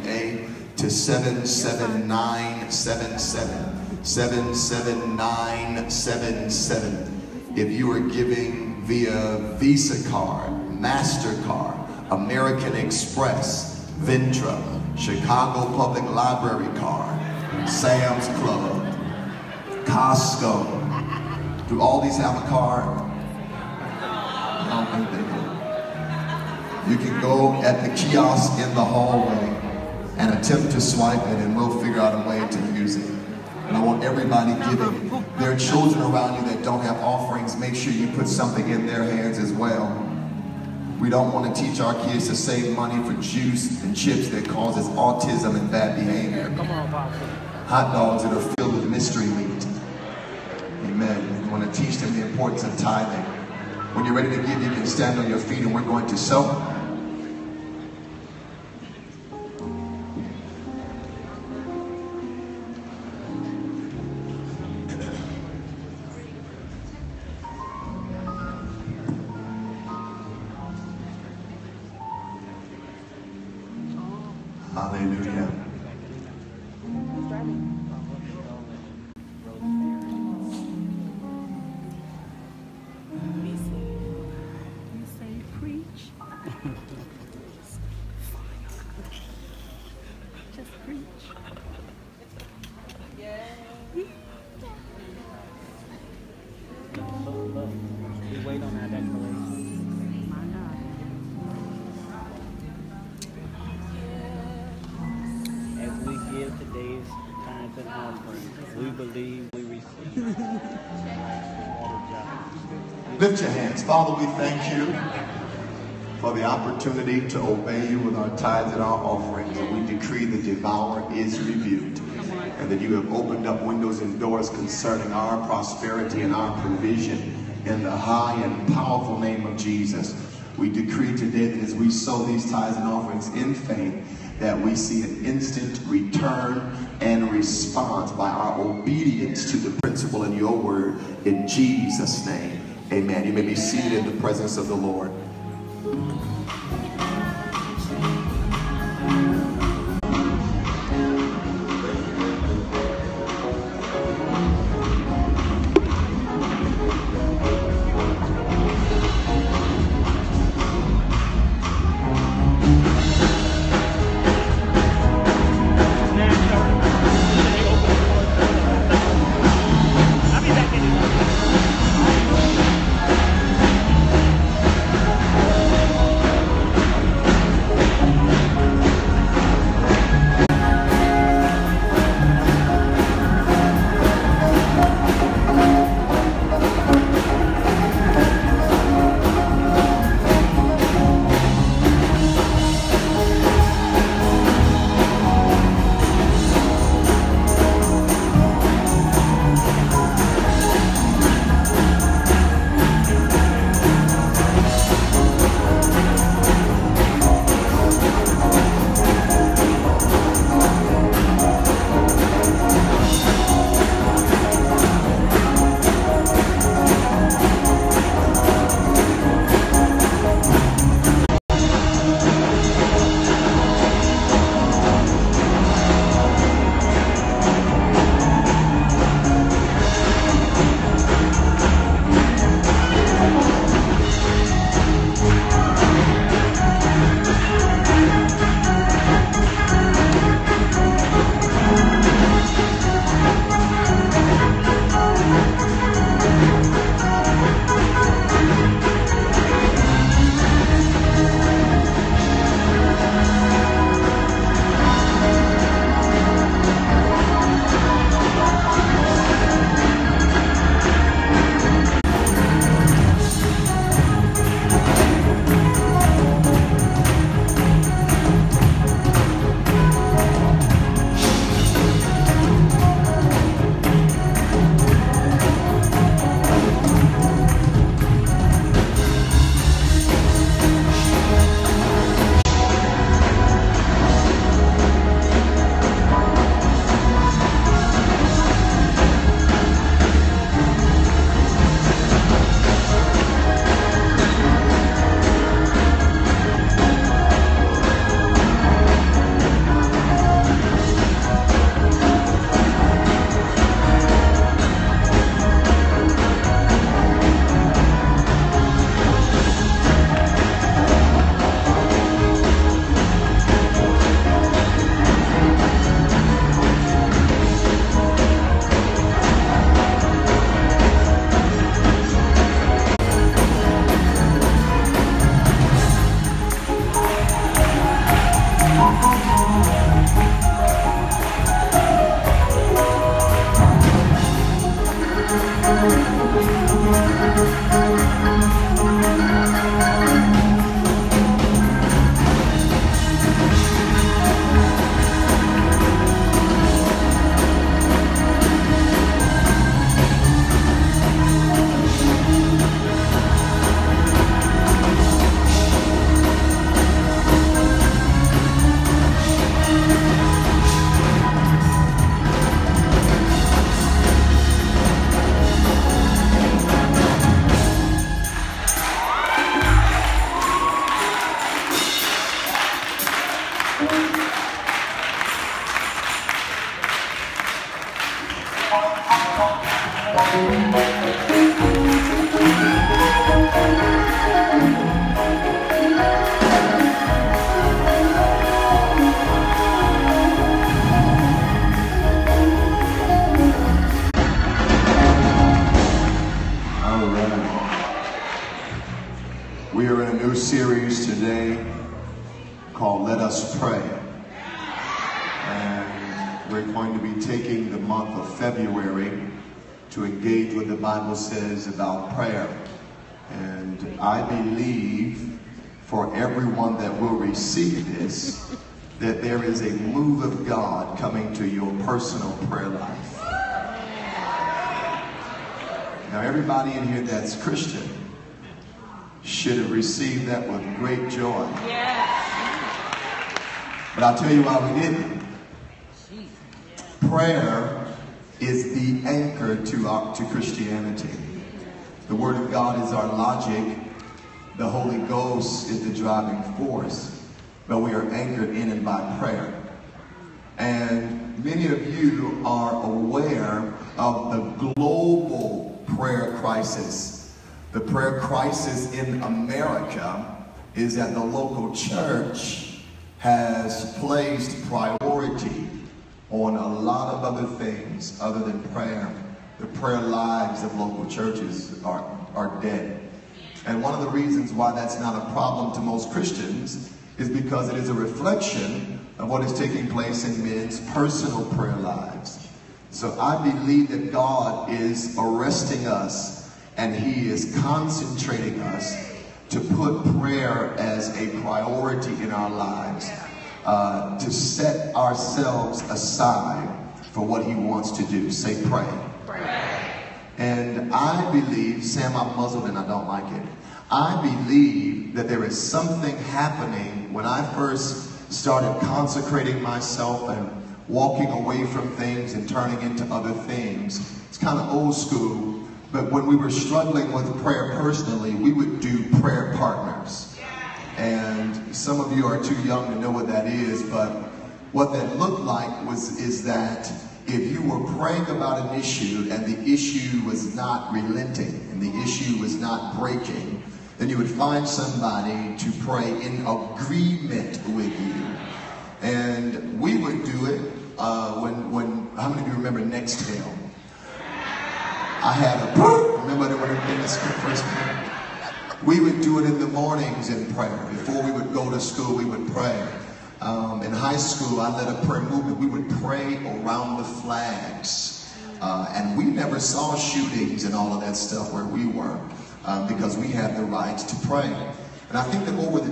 to 77977, 77977. If you are giving via Visa card, MasterCard, American Express, Ventra, Chicago Public Library card, Sam's Club, Costco, do all these have a card? I don't think they do. You can go at the kiosk in the hallway and attempt to swipe it, and we'll figure out a way to use it. And I want everybody giving. There are children around you that don't have offerings. Make sure you put something in their hands as well. We don't want to teach our kids to save money for juice and chips that causes autism and bad behavior. Hot dogs that are filled with mystery meat. Amen. We want to teach them the importance of tithing. When you're ready to give, you can stand on your feet, and we're going to sow. Hallelujah. Lift your hands. Father, we thank you for the opportunity to obey you with our tithes and our offerings. And we decree the devourer is rebuked, and that you have opened up windows and doors concerning our prosperity and our provision. in the high and powerful name of Jesus. We decree today that as we sow these tithes and offerings in faith, that we see an instant return and response by our obedience to the principle in your word. In Jesus' name, amen. You may be seated in the presence of the Lord. Says about prayer, and I believe for everyone that will receive this that there is a move of God coming to your personal prayer life. Now, everybody in here that's Christian should have received that with great joy. Yes. But I'll tell you why we didn't. Prayer is the anchor to Christianity. The Word of God is our logic. The Holy Ghost is the driving force. But we are anchored in and by prayer. And many of you are aware of the global prayer crisis. The prayer crisis in America is that the local church has placed priority on a lot of other things other than prayer. The prayer lives of local churches are dead. And one of the reasons why that's not a problem to most Christians is because it is a reflection of what is taking place in men's personal prayer lives. So I believe that God is arresting us and He is concentrating us to put prayer as a priority in our lives, to set ourselves aside for what He wants to do. Say pray. And I believe, Sam, I'm muzzled and I don't like it. I believe that there is something happening. When I first started consecrating myself and walking away from things and turning into other things, it's kind of old school, but when we were struggling with prayer personally, we would do prayer partners. And some of you are too young to know what that is, but what that looked like is that if you were praying about an issue and the issue was not relenting and the issue was not breaking, then you would find somebody to pray in agreement with you. And we would do it how many of you remember Nextel? I had a poof, remember that when this first came? We would do it in the mornings in prayer. Before we would go to school, we would pray. In high school, I led a prayer movement. We would pray around the flags. And we never saw shootings and all of that stuff where we were because we had the right to pray. And I think that over the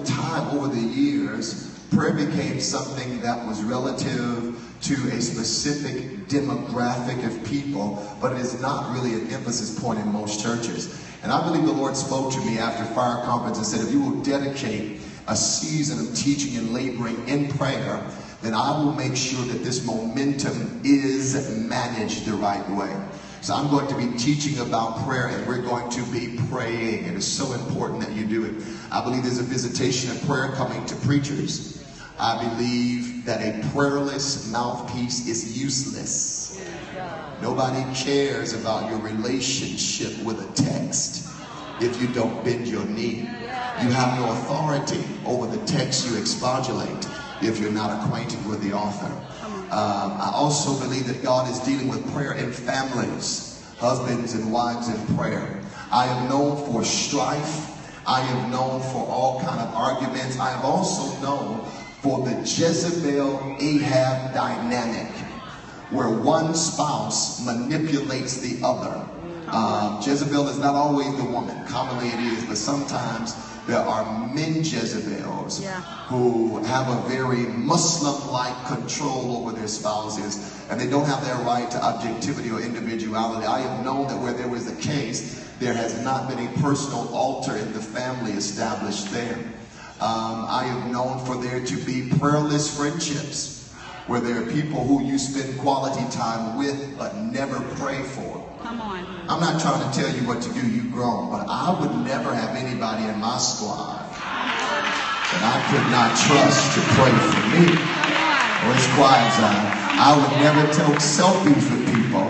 years, prayer became something that was relative to a specific demographic of people, but it is not really an emphasis point in most churches. And I believe the Lord spoke to me after fire conference and said, if you will dedicate a season of teaching and laboring in prayer, then I will make sure that this momentum is managed the right way. So I'm going to be teaching about prayer and we're going to be praying. It is so important that you do it. I believe there's a visitation of prayer coming to preachers. I believe that a prayerless mouthpiece is useless. Nobody cares about your relationship with a text if you don't bend your knee. You have no authority over the text you expostulate if you're not acquainted with the author. I also believe that God is dealing with prayer in families, husbands and wives in prayer. I am known for strife. I am known for all kind of arguments. I am also known for the Jezebel-Ahab dynamic, where one spouse manipulates the other. Jezebel is not always the woman. Commonly it is, but sometimes there are men Jezebels who have a very Muslim-like control over their spouses, and they don't have their right to objectivity or individuality. I have known that where there was a case, there has not been a personal altar in the family established there. I have known for there to be prayerless friendships, where there are people who you spend quality time with but never pray for. Come on. I'm not trying to tell you what to do, you've grown, but I would never have anybody in my squad that I could not trust to pray for me. Or as quiet as I would never take selfies with people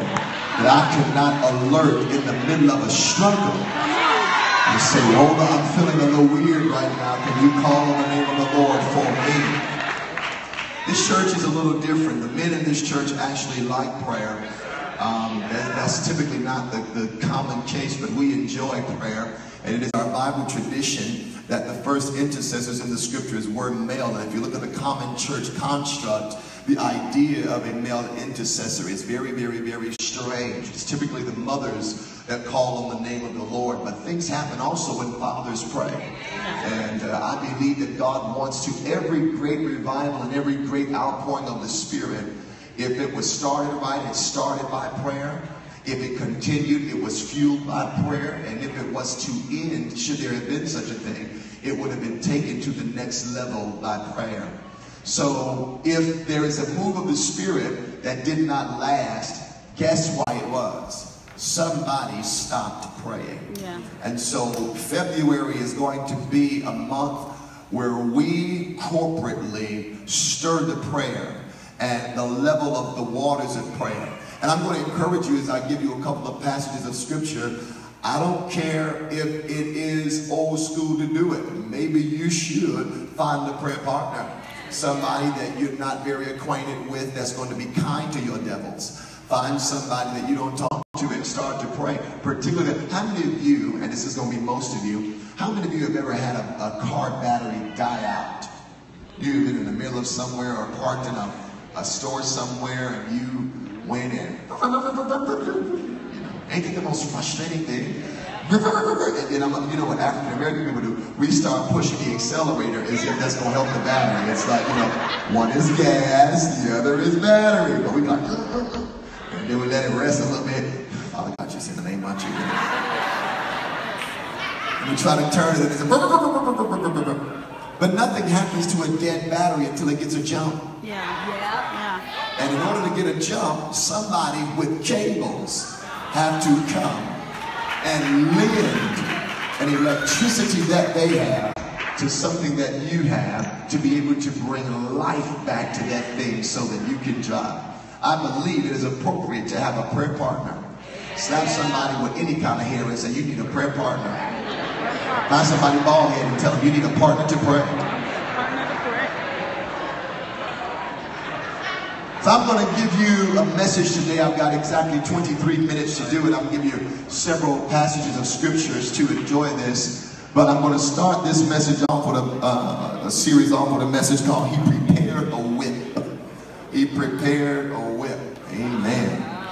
that I could not alert in the middle of a struggle and say, hold on, I'm feeling a little weird right now. Can you call on the name of the Lord for me? This church is a little different. The men in this church actually like prayer. That's typically not the common case, but we enjoy prayer, and it is our Bible tradition that the first intercessors in the scriptures were male. And if you look at the common church construct, the idea of a male intercessor is very, very, very strange. It's typically the mothers that call on the name of the Lord, but things happen also when fathers pray. And I believe that God wants to every great revival and every great outpouring of the Spirit. If it was started right, it started by prayer. If it continued, it was fueled by prayer, and if it was to end, should there have been such a thing, it would have been taken to the next level by prayer. So if there is a move of the Spirit that did not last, guess why it was? Somebody stopped praying. Yeah. And so February is going to be a month where we corporately stir the prayer and the level of the waters of prayer. And I'm going to encourage you as I give you a couple of passages of scripture. I don't care if it is old school to do it. Maybe you should find a prayer partner, somebody that you're not very acquainted with that's going to be kind to your devils. Find somebody that you don't talk to and start to pray. Particularly, how many of you, and this is going to be most of you, how many of you have ever had a car battery die out? You've been in the middle of somewhere or parked in a store somewhere and you went in. Ain't it the most frustrating thing? And you know what African American people do? We start pushing the accelerator as if that's going to help the battery. It's like, you know, one is gas, the other is battery. But we like, and then we let it rest a little bit. Father God, just in the name of Jesus. We try to turn it, but nothing happens to a dead battery until it gets a jump. Yeah, yeah, yeah. And in order to get a jump, somebody with cables have to come and lend an electricity that they have to something that you have to be able to bring life back to that thing so that you can drive. I believe it is appropriate to have a prayer partner. Slap somebody with any kind of hair and say, you need a prayer partner. Find somebody bald head and tell them you need a partner to pray. So I'm going to give you a message today. I've got exactly 23 minutes to do it. I'm going to give you several passages of scriptures to enjoy this. But I'm going to start this message off with a series off with a message called He Prepared a Whip. He prepared a whip. Amen.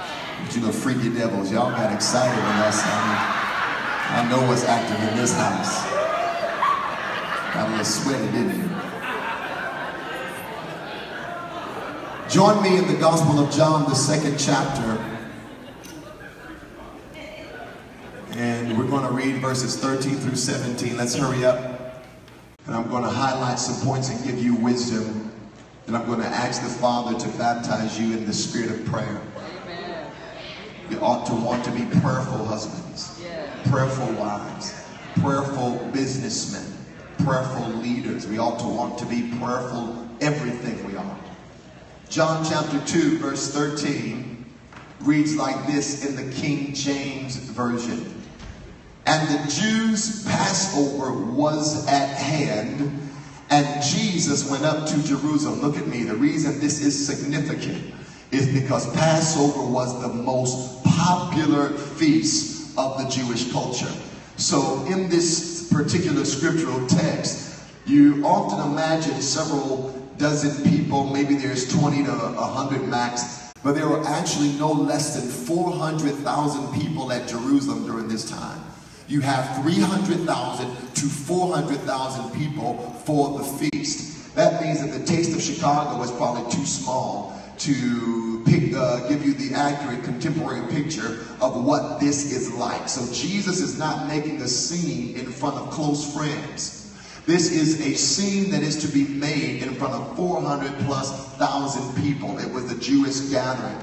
But you know, freaky devils, y'all got excited when I said, I know what's active in this house. Got a little sweaty, didn't you? Join me in the Gospel of John, the 2nd chapter. And we're going to read verses 13 through 17. Let's hurry up. And I'm going to highlight some points and give you wisdom. And I'm going to ask the Father to baptize you in the spirit of prayer. Amen. You ought to want to be prayerful husbands, prayerful wives, prayerful businessmen, prayerful leaders. We ought to want to be prayerful everything we are. John chapter 2, verse 13, reads like this in the King James Version. And the Jews' Passover was at hand, and Jesus went up to Jerusalem. Look at me. The reason this is significant is because Passover was the most popular feast of the Jewish culture. So in this particular scriptural text, you often imagine several dozen people, maybe there's 20 to 100 max, but there were actually no less than 400,000 people at Jerusalem during this time. You have 300,000 to 400,000 people for the feast. That means that the taste of Chicago was probably too small to give you the accurate contemporary picture of what this is like. So Jesus is not making a scene in front of close friends. This is a scene that is to be made in front of 400,000+ people. It was the Jewish gathering.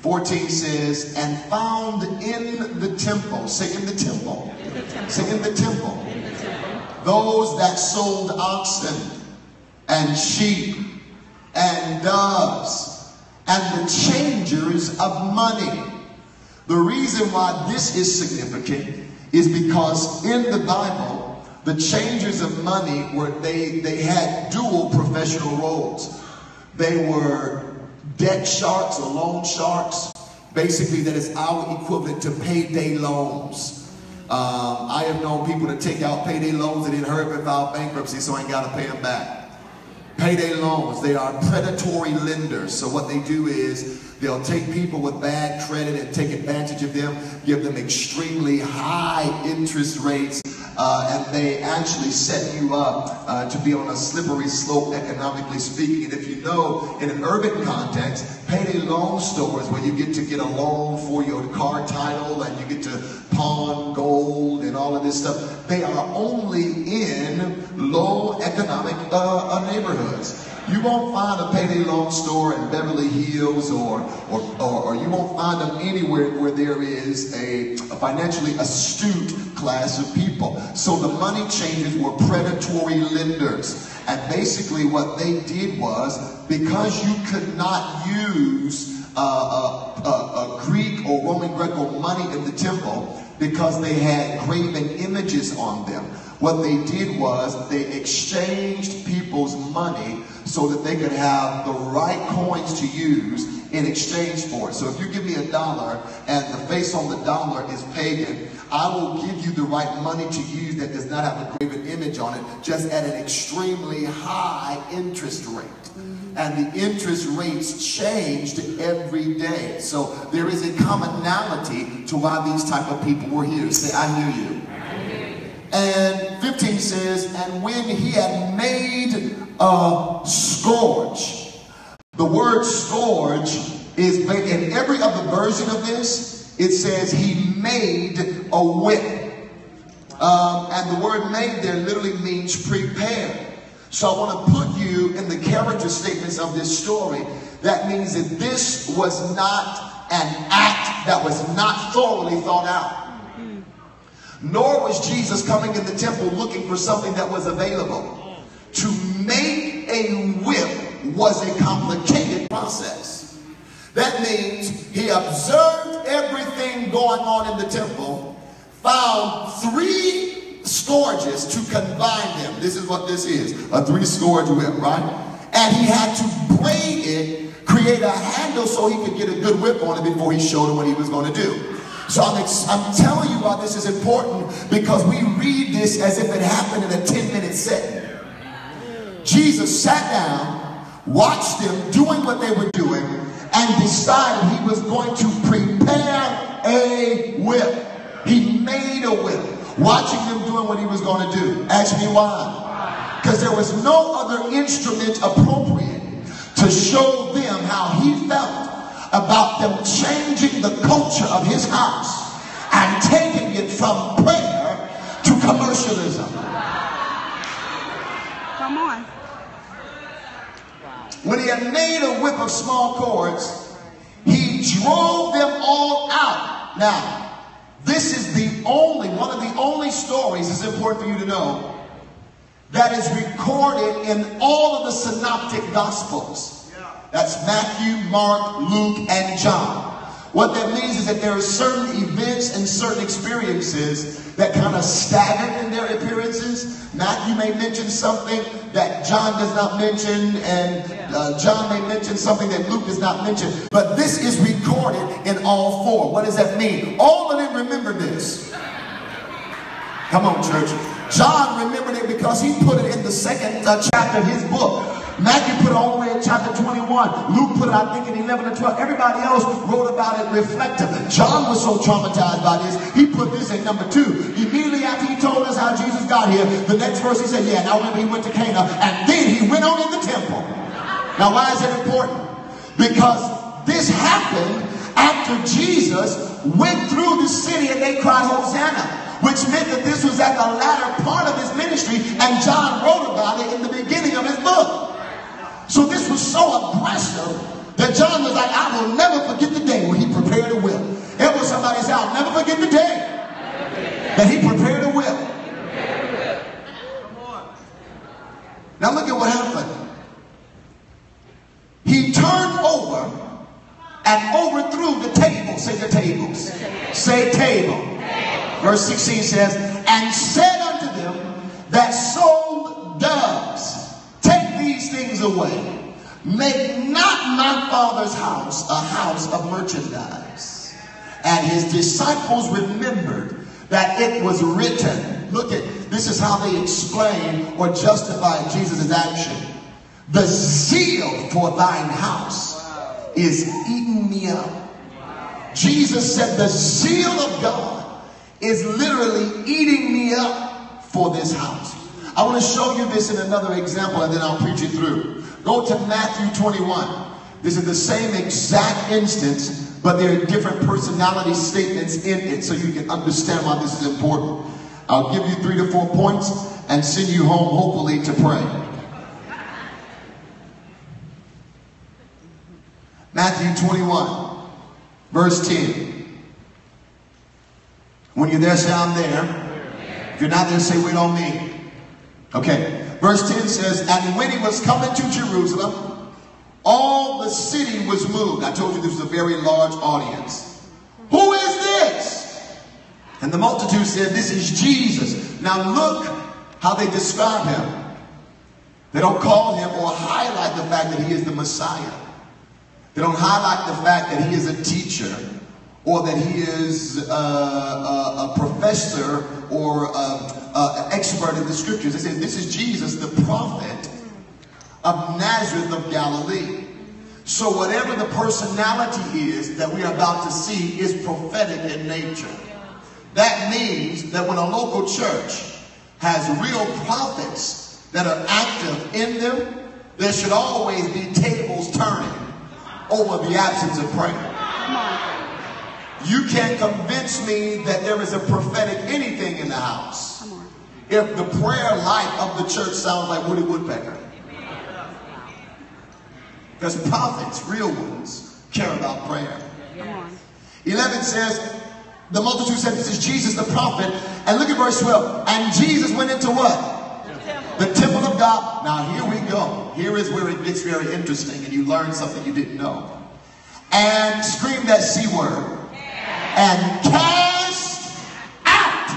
14 says, and found in the temple. Say in the temple. In the temple. Say in the temple. In the temple. Those that sold oxen and sheep and doves and the changers of money. The reason why this is significant is because in the Bible, the changers of money were they had dual professional roles. They were debt sharks or loan sharks. Basically, that is our equivalent to payday loans. I have known people to take out payday loans that didn't hurry up and file bankruptcy, so I ain't got to pay them back. Payday loans, they are predatory lenders. So what they do is they'll take people with bad credit and take advantage of them, give them extremely high interest rates, and they actually set you up to be on a slippery slope, economically speaking. And if you know, in an urban context, payday loan stores where you get to get a loan for your car title and you get to pawn gold and all of this stuff, they are only in low economic neighborhoods. You won't find a payday loan store in Beverly Hills, or you won't find them anywhere where there is a financially astute class of people. So the money changers were predatory lenders. And basically what they did was, because you could not use a Greek or Roman Greco money in the temple, because they had graven images on them, what they did was they exchanged people's money so that they could have the right coins to use in exchange for it. So if you give me $1 and the face on the dollar is pagan, I will give you the right money to use that does not have a graven image on it, just at an extremely high interest rate. And the interest rates changed every day. So there is a commonality to why these type of people were here. Say, I hear you. And 15 says, and when he had made a scourge. The word scourge is, in every other version of this, it says he made a whip. And the word made there literally means prepared. So I want to put you in the character statements of this story. That means that this was not an act that was not thoroughly thought out. Nor was Jesus coming in the temple looking for something that was available. To make a whip was a complicated process. That means he observed everything going on in the temple, found three scourges to combine them. This is what this is, a three-scourge whip, right? And he had to braid it, create a handle so he could get a good whip on it before he showed him what he was going to do. So I'm telling you why this is important, because we read this as if it happened in a 10-minute setting. Jesus sat down, watched them doing what they were doing, and decided he was going to prepare a whip. He made a whip, watching them doing what he was going to do. Ask me why. Because there was no other instrument appropriate to show them how he felt about them changing the culture of his house and taking it from prayer to commercialism. Come on. When he had made a whip of small cords, he drove them all out. Now, this is the only, one of the only stories, it's important for you to know, that is recorded in all of the synoptic gospels. That's Matthew, Mark, Luke, and John. What that means is that there are certain events and certain experiences that kind of staggered in their appearances. Matthew may mention something that John does not mention, and John may mention something that Luke does not mention. But this is recorded in all four. What does that mean? All of them remember this. Come on, church. John remembered it because he put it in the second chapter of his book. Matthew put it all the way in chapter 21. Luke put it, I think, in 11 or 12. Everybody else wrote about it reflectively. John was so traumatized by this, he put this in number 2. Immediately after he told us how Jesus got here, the next verse he said, yeah, now remember he went to Cana, and then he went on in the temple. Now why is that important? Because this happened after Jesus went through the city and they cried, Hosanna, which meant that this was at the latter part of his ministry, and John wrote about it in the beginning of his book. So this was so aggressive that John was like, I will never forget the day when he prepared a whip. It was somebody said, I'll never forget the day that he prepared a whip. Now look at what happened. He turned over and overthrew the table. Say the tables. Say table. Verse 16 says, and said unto them that sold doves, take these things away. Make not my Father's house a house of merchandise. And his disciples remembered that it was written. Look at, this is how they explain or justify Jesus' action. The zeal for thine house is eating me up. Jesus said the zeal of God is literally eating me up for this house. I want to show you this in another example, and then I'll preach it through. Go to Matthew 21. This is the same exact instance, but there are different personality statements in it, so you can understand why this is important. I'll give you 3 to 4 points and send you home, hopefully, to pray. Matthew 21, verse 10. When you're there, say, I'm there. If you're not there, say, we don't meet. Okay. Verse 10 says, and when he was coming to Jerusalem, all the city was moved. I told you this was a very large audience. Who is this? And the multitude said, this is Jesus. Now look how they describe him. They don't call him or highlight the fact that he is the Messiah. They don't highlight the fact that he is a teacher, or that he is a professor, or an expert in the scriptures. It says, this is Jesus, the prophet of Nazareth of Galilee. So whatever the personality is that we are about to see is prophetic in nature. That means that when a local church has real prophets that are active in them, there should always be tables turning over the absence of prayer. You can't convince me that there is a prophetic anything in the house if the prayer life of the church sounds like Woody Woodpecker. Because prophets, real ones, care about prayer. 11 says, the multitude said, this is Jesus the prophet. And look at verse 12. And Jesus went into what? The temple of God. Now here we go. Here is where it gets very interesting and you learn something you didn't know. And scream that C word. And cast out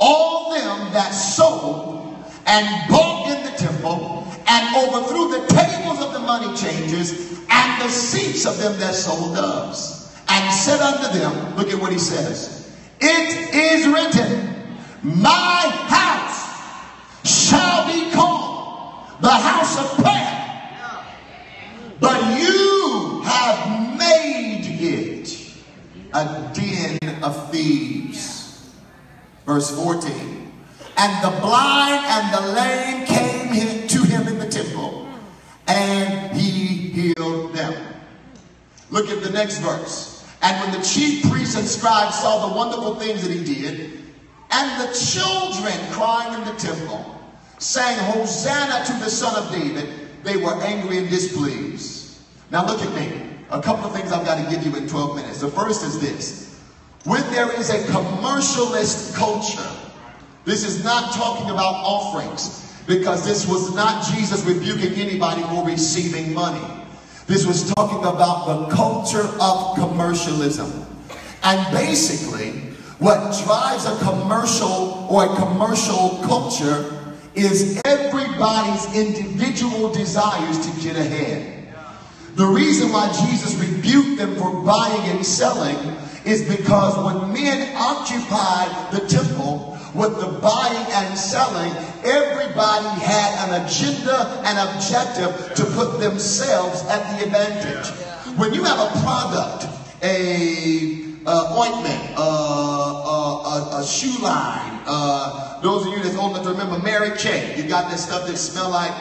all them that sold and bought in the temple, and overthrew the tables of the money changers and the seats of them that sold doves, and said unto them, look at what he says, it is written, my house shall be called the house of prayer, but you have made it a den of thieves. Verse 14. And the blind and the lame came to him in the temple, and he healed them. Look at the next verse. And when the chief priests and scribes saw the wonderful things that he did, and the children crying in the temple, saying, Hosanna to the Son of David, they were angry and displeased. Now look at me. A couple of things I've got to give you in 12 minutes. The first is this. When there is a commercialist culture, this is not talking about offerings, because this was not Jesus rebuking anybody for receiving money. This was talking about the culture of commercialism. And basically, what drives a commercial or a commercial culture is everybody's individual desires to get ahead. The reason why Jesus rebuked them for buying and selling is because when men occupied the temple with the buying and selling, everybody had an agenda and objective to put themselves at the advantage. When you have a product, ointment, a shoe line. Those of you that's old enough to remember Mary Kay, you got this stuff that smelled like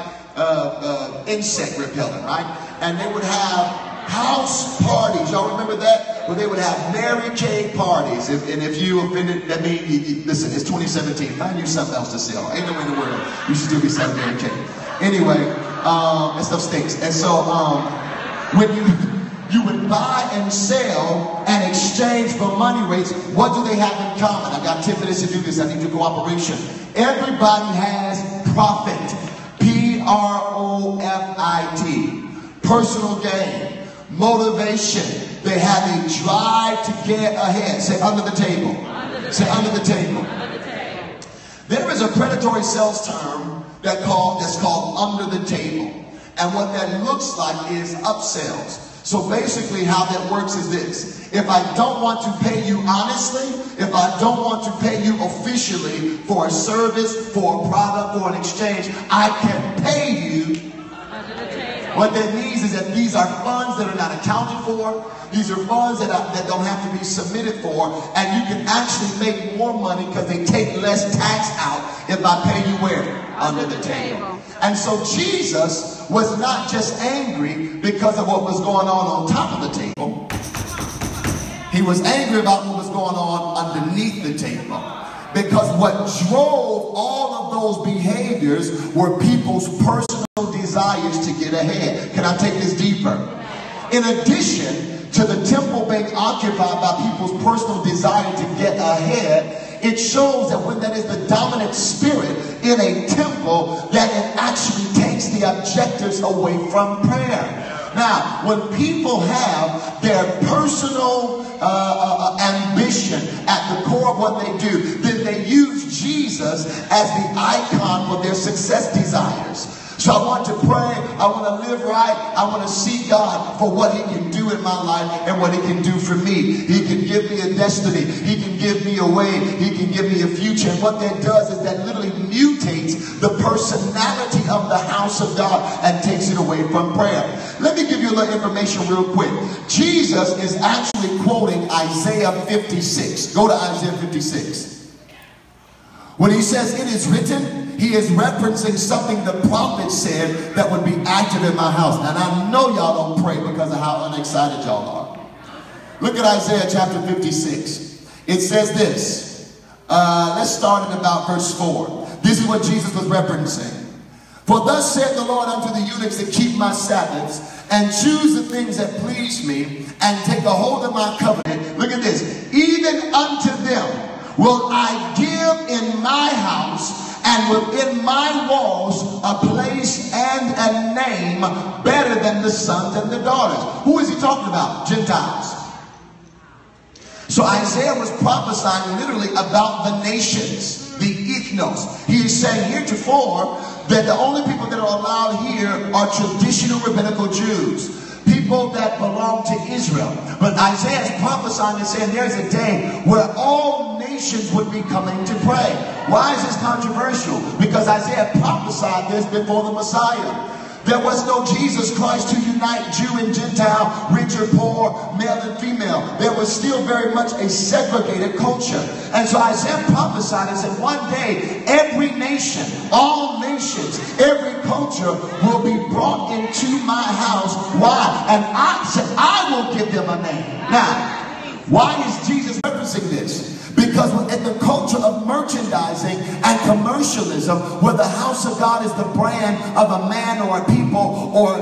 insect repellent, right? And they would have house parties. Y'all remember that? Well, they would have Mary Kay parties. And if you offended, that means, listen, it's 2017. Find you something else to sell. Ain't no way in the world you should still be selling Mary Kay. Anyway, that stuff stinks. And so when you would buy and sell and exchange for money rates. What do they have in common? I got 10 minutes to do this. I need your cooperation. Everybody has profit. P-R-O-F-I-T. Personal gain. Motivation. They have a drive to get ahead. Say under the table. Say under the table. There is a predatory sales term that's called under the table. And what that looks like is upsells. So basically how that works is this. If I don't want to pay you honestly, if I don't want to pay you officially for a service, for a product, or an exchange, I can pay you. What that means is that these are funds that are not accounted for. These are funds that don't have to be submitted for, and you can actually make more money because they take less tax out if I pay you where? Under the table. And so Jesus was not just angry because of what was going on top of the table. He was angry about what was going on underneath the table, because what drove all of those behaviors were people's personal desires to get ahead. Can I take this deeper? In addition to the temple being occupied by people's personal desire to get ahead, it shows that when that is the dominant spirit in a temple, that it actually takes the objectives away from prayer. Now, when people have their personal ambition at the core of what they do, then they use Jesus as the icon for their success desires. So I want to pray, I want to live right, I want to see God for what he can do in my life and what he can do for me. He can give me a destiny, he can give me a way, he can give me a future. And what that does is that literally mutates the personality of the house of God and takes it away from prayer. Let me give you a little information real quick. Jesus is actually quoting Isaiah 56. Go to Isaiah 56. When he says, "It is written," he is referencing something the prophet said that would be active in my house. And I know y'all don't pray because of how unexcited y'all are. Look at Isaiah chapter 56. It says this. Let's start at about verse 4. This is what Jesus was referencing. "For thus said the Lord unto the eunuchs that keep my Sabbaths, and choose the things that please me, and take a hold of my covenant." Look at this. "Even unto them will I give in my house, and within my walls a place and a name better than the sons and the daughters." Who is he talking about? Gentiles. So Isaiah was prophesying literally about the nations, the ethnos. He is saying heretofore that the only people that are allowed here are traditional rabbinical Jews, people that belong to Israel. But Isaiah is prophesying and saying there's a day where all nations would be coming to pray. Why is this controversial? Because Isaiah prophesied this before the Messiah. There was no Jesus Christ to unite Jew and Gentile, rich or poor, male and female. There was still very much a segregated culture. And so Isaiah prophesied and said, one day, every nation, all nations, every culture will be brought into my house. Why? And I said, I will give them a name. Now, why is Jesus referencing this? Because in the culture of merchandising and commercialism, where the house of God is the brand of a man or a people, or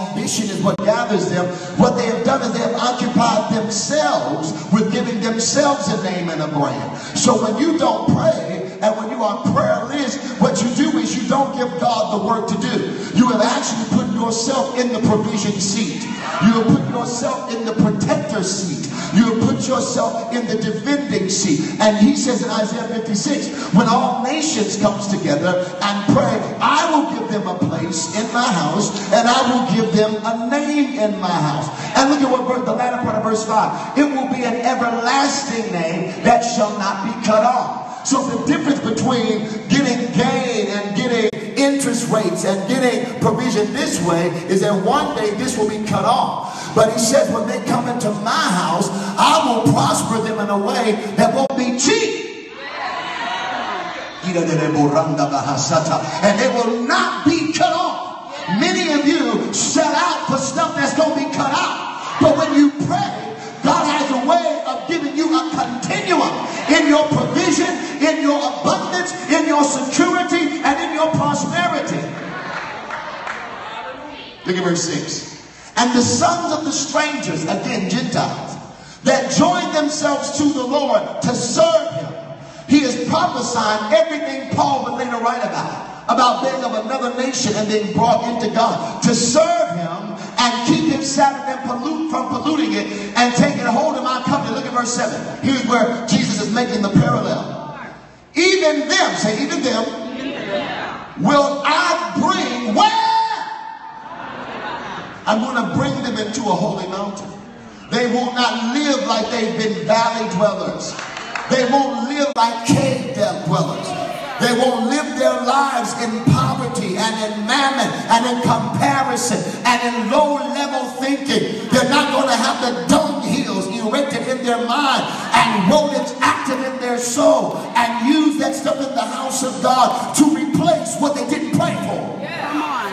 ambition is what gathers them, what they have done is they have occupied themselves with giving themselves a name and a brand. So when you don't pray, and when you are prayerless, what you do is you don't give God the work to do. You have actually put yourself in the provision seat. You have put yourself in the protector seat. You have put yourself in the defending seat. And he says in Isaiah 56, when all nations comes together and pray, I will give them a place in my house, and I will give them a name in my house. And look at what the latter part of verse 5. It will be an everlasting name that shall not be cut off. So the difference between getting gain and getting interest rates and getting provision this way is that one day this will be cut off. But he says, when they come into my house, I will prosper them in a way that won't be cheap. And they will not be cut off. Many of you set out for stuff that's going to be cut out. But when you pray, God has a way of giving you a continuum in your provision, in your abundance, in your security, and in your prosperity. Look at verse 6. "And the sons of the strangers," again Gentiles, "that join themselves to the Lord to serve him." He is prophesying everything Paul would later write about being of another nation and being brought into God to serve him and keep him Sabbath and polluting it and taking hold of my covenant. Look at verse 7. Here's where Jesus is making the parallel. "Even them," say even them, "will I bring," where? "I'm going to bring them into a holy mountain. They will not live like they've been valley dwellers. They won't live like cave dwellers. They won't live their lives in poverty and in mammon and in comparison and in low-level thinking. They're not going to have the dunghills erected in their mind and rodents active in their soul and use that stuff in the house of God to replace what they didn't pray for. Come on.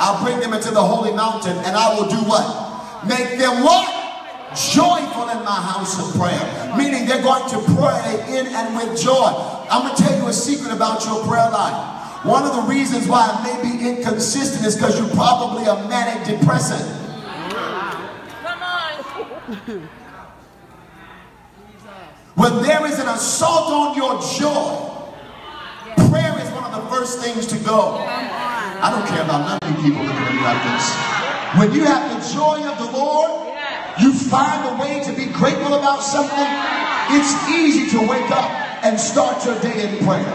I'll bring them into the holy mountain, and I will do what? Make them what? Joyful in my house of prayer. Meaning they're going to pray in and with joy. I'm going to tell you a secret about your prayer life. One of the reasons why it may be inconsistent is because you're probably a manic depressant. Come on. When there is an assault on your joy, prayer is one of the first things to go. I don't care about none of you people looking at me like this. When you have the joy of the Lord, you find a way to be grateful about something. It's easy to wake up and start your day in prayer.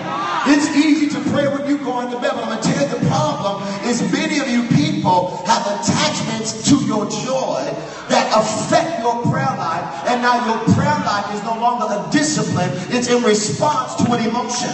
It's easy to pray when you're going to bed. But I'm going to tell you the problem is many of you people have attachments to your joy that affect your prayer life. And now your prayer life is no longer a discipline. It's in response to an emotion.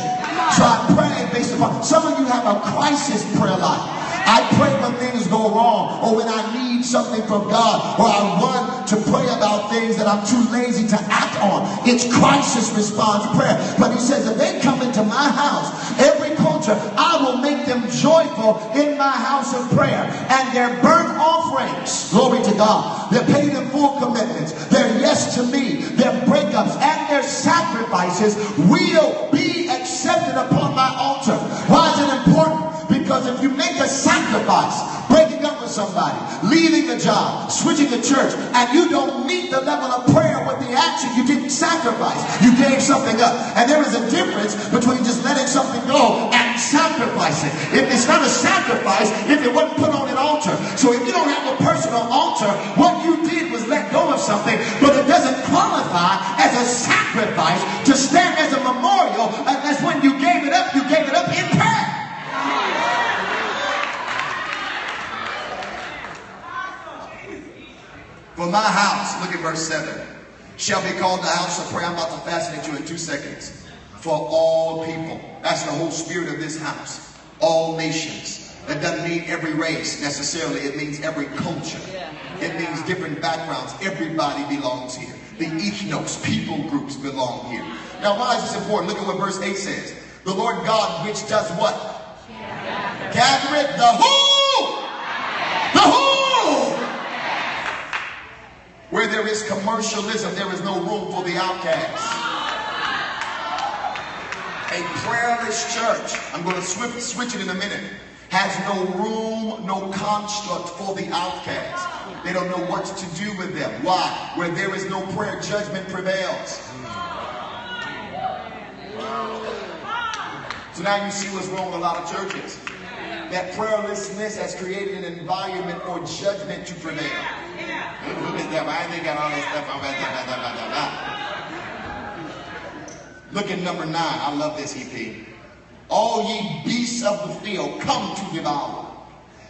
So I pray based upon... Some of you have a crisis prayer life. I pray when things go wrong, or when I need something from God, or I want to pray about things that I'm too lazy to act on. It's crisis response prayer. But he says, if they come into my house, every culture, I will make them joyful in my house of prayer. And their burnt offerings, glory to God, their paid in full commitments, their yes to me, their breakups, and their sacrifices will be accepted upon my altar. Why is it important? Because if you make a sacrifice, breaking up with somebody, leaving a job, switching a church, and you don't meet the level of prayer with the action, you didn't sacrifice. You gave something up. And there is a difference between just letting something go and sacrificing. It's not a sacrifice if it wasn't put on an altar. So if you don't have a personal altar, what you did was let go of something, but it doesn't qualify as a sacrifice to stand as a memorial unless when you gave it up in prayer. For my house, look at verse 7, shall be called the house of prayer. I'm about to fascinate you in 2 seconds. For all people. That's the whole spirit of this house. All nations. That doesn't mean every race necessarily. It means every culture. It means different backgrounds. Everybody belongs here. The ethnos, people groups, belong here. Now why is this important? Look at what verse 8 says. The Lord God which does what? Gathereth the whole. The whole. Where there is commercialism, there is no room for the outcast. A prayerless church, I'm going to switch it in a minute, has no room, no construct for the outcast. They don't know what to do with them. Why? Where there is no prayer, judgment prevails. So now you see what's wrong with a lot of churches. That prayerlessness has created an environment for judgment to prevail. Look at number 9. I love this, EP. All ye beasts of the field, come to devour.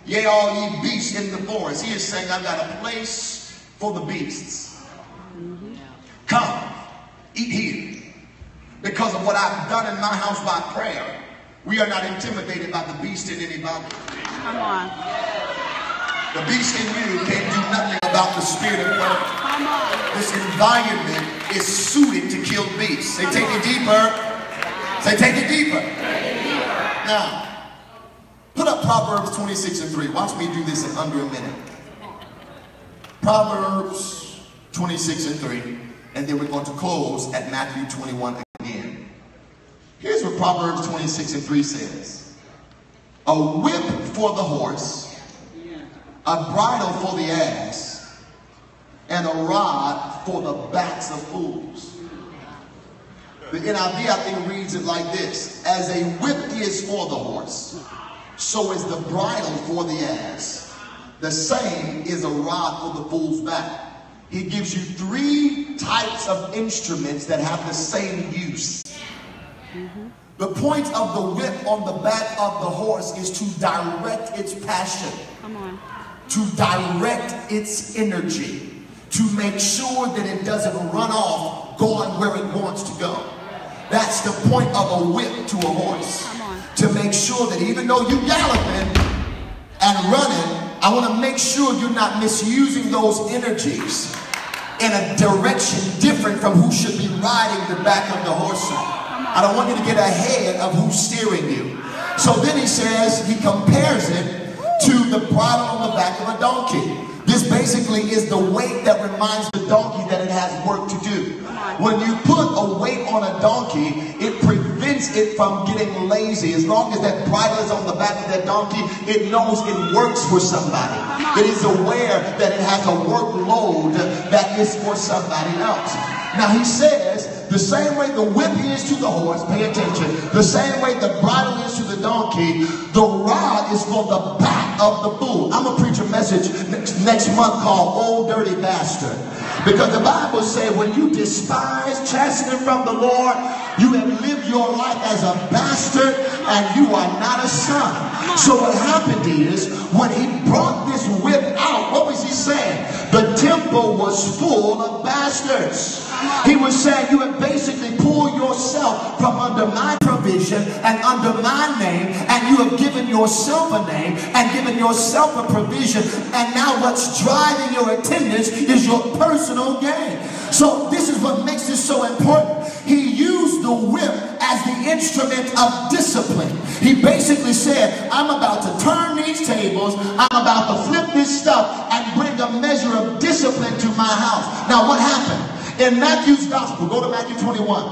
Yea, all ye beasts in the forest. He is saying, I've got a place for the beasts. Come, eat here. Because of what I've done in my house by prayer, we are not intimidated by the beast in anybody. Come on. The beast in you can't do nothing about the spirit of prayer. Come on. This environment is suited to kill beasts. Say, take it deeper. Say, take it deeper. Take it deeper. Now, put up Proverbs 26:3. Watch me do this in under a minute. Proverbs 26:3. And then we're going to close at Matthew 21 again. Here's what Proverbs 26:3 says. A whip for the horse, a bridle for the ass, and a rod for the backs of fools. The NIV, I think, reads it like this. As a whip is for the horse, so is the bridle for the ass. The same is a rod for the fool's back. He gives you 3 types of instruments that have the same use. The point of the whip on the back of the horse is to direct its passion, to direct its energy, to make sure that it doesn't run off going where it wants to go. That's the point of a whip to a horse. To make sure that even though you're galloping and running, I want to make sure you're not misusing those energies in a direction different from who should be riding the back of the horse. I don't want you to get ahead of who's steering you. So then he says, he compares it to the bridle on the back of a donkey. This basically is the weight that reminds the donkey that it has work to do. When you put a weight on a donkey, it prevents it from getting lazy. As long as that bridle is on the back of that donkey, it knows it works for somebody. It is aware that it has a workload that is for somebody else. Now he says, the same way the whip is to the horse, pay attention, the same way the bridle is to the donkey, the rod is for the back of the bull. I'm going to preach a message next month called Old Dirty Bastard. Because the Bible says when you despise chastening from the Lord, you have lived your life as a bastard and you are not a son. So what happened is, when he brought this whip out, what was he saying? The temple was full of bastards. He was saying, you have basically pulled yourself from under my provision and under my name, and you have given yourself a name and given yourself a provision, and now what's driving your attendance is your personal gain. So this is what makes this so important. He used the whip as the instrument of discipline. He basically said, I'm about to turn these tables, I'm about to flip this stuff and bring a measure of discipline to my house. Now what happened? In Matthew's gospel, go to Matthew 21.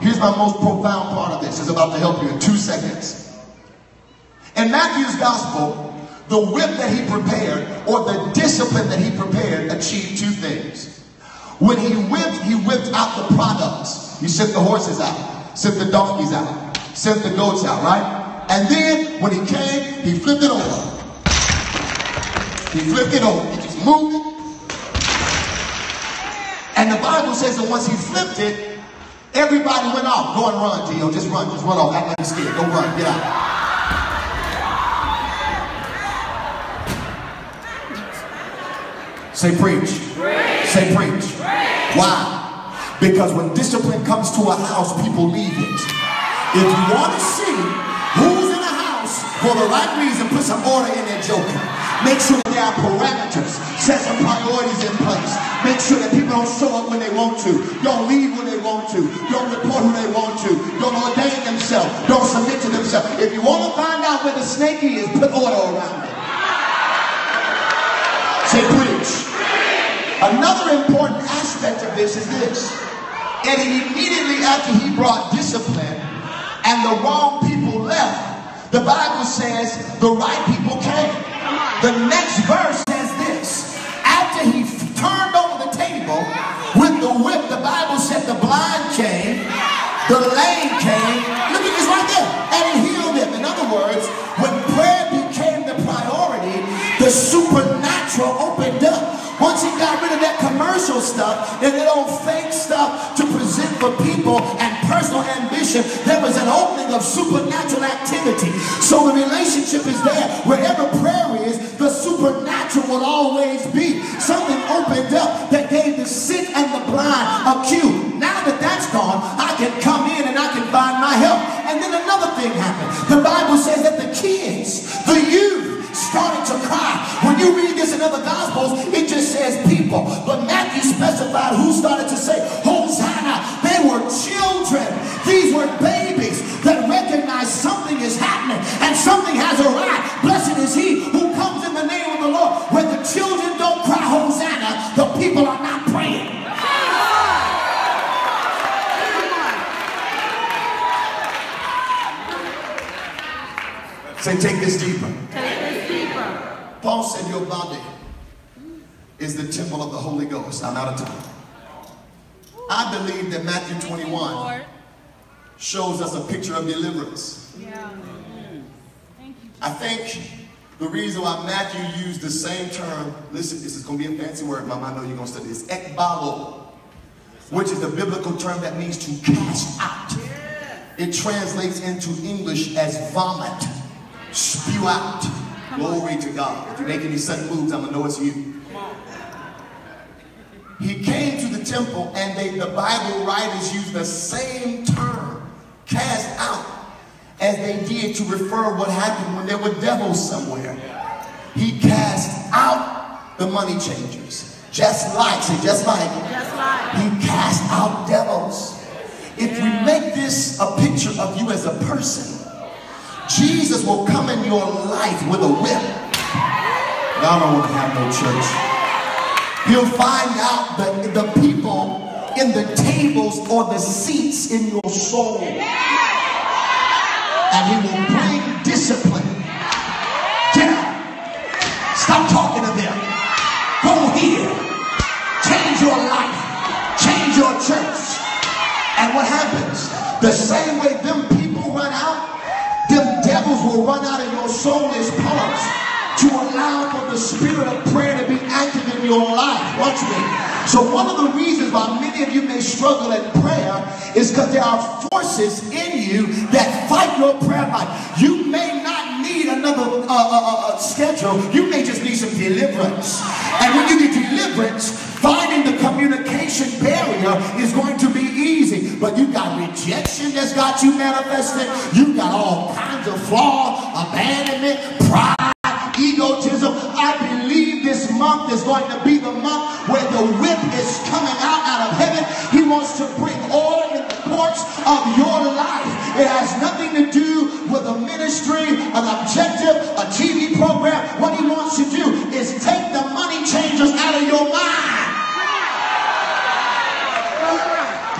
Here's my most profound part of this. It's about to help you in 2 seconds. In Matthew's gospel, the whip that he prepared, or the discipline that he prepared, achieved two things. When he whipped out the products. He sent the horses out, sent the donkeys out, sent the goats out, right? And then when he came, he flipped it over. He flipped it over. He just moved it. And the Bible says that once he flipped it, everybody went off. Go and run, Gio. Just run. Just run off. Act like you're scared. Go run. Get out. Say preach. Preach. Say preach. Preach. Why? Because when discipline comes to a house, people leave it. If you want to see who's in a house for the right reason, put some order in there, joker. Make sure there are parameters. Set some priorities in place. Make sure that people don't show up when they want to. Don't leave when they want to. Don't report who they want to. Don't ordain themselves. Don't submit to themselves. If you want to find out where the snake is, put order around it. Say preach. Another important aspect of this is this. And immediately after he brought discipline and the wrong people left, the Bible says the right people came. The next verse says this. After he turned over the table with the whip, the Bible said the blind came, the lame came. Look at this right there. And it healed them. In other words, when prayer became the priority, the supernatural opened up. Once he got rid of that commercial stuff and that old fake stuff to present for people and personal ambition, there was an opening of supernatural activity. So the relationship is there. Wherever prayer is, the supernatural will always be. Something opened up that gave the sick and the blind a cue. Now that that's gone, I can come in and I can find my help. And then another thing happened. The Bible says that the kids, the youth, started to cry. When you read this in other gospels, it just says people, but Matthew specified who started to say Hosanna. They were children. These were babies that recognized something is happening and something has arrived. Blessed is he who comes in the name of the Lord. When the children don't cry Hosanna, the people are not praying. Say, take this deeper. Paul said your body is the temple of the Holy Ghost. I'm out of time. I believe that Matthew 21 shows us a picture of deliverance. Yeah. I think the reason why Matthew used the same term, listen, this is going to be a fancy word, Mom, I know you're going to study this, ekbalo, which is the biblical term that means to cast out. It translates into English as vomit, spew out. Glory to God. If you make any sudden moves, I'm going to know it's you. He came to the temple, and the Bible writers use the same term, cast out, as they did to refer what happened when there were devils somewhere. He cast out the money changers. Just like. He cast out devils. If we make this a picture of you as a person, Jesus will come in your life with a whip. Y'all don't want to have no church. He'll find out the people in the tables or the seats in your soul. And he will bring discipline. Get out. Stop talking to them. Go here. Change your life. Change your church. And what happens? The same way them people run out, them devils will run out of your soul as parts to allow for the spirit of prayer to be active in your life. Watch me. So one of the reasons why many of you may struggle in prayer is because there are forces in you that fight your prayer life. You may not need another schedule. You may just need some deliverance. And when you get deliverance, finding the communication barrier is going to be easy. But you got rejection that's got you manifested. You got all kinds of flaws, abandonment, pride, egotism. I believe this month is going to be the month where the whip is coming out of heaven. He wants to bring order in the courts of your life. It has nothing to do with a ministry, an objective, a TV program. What he wants to do is take the money changers out of your mind.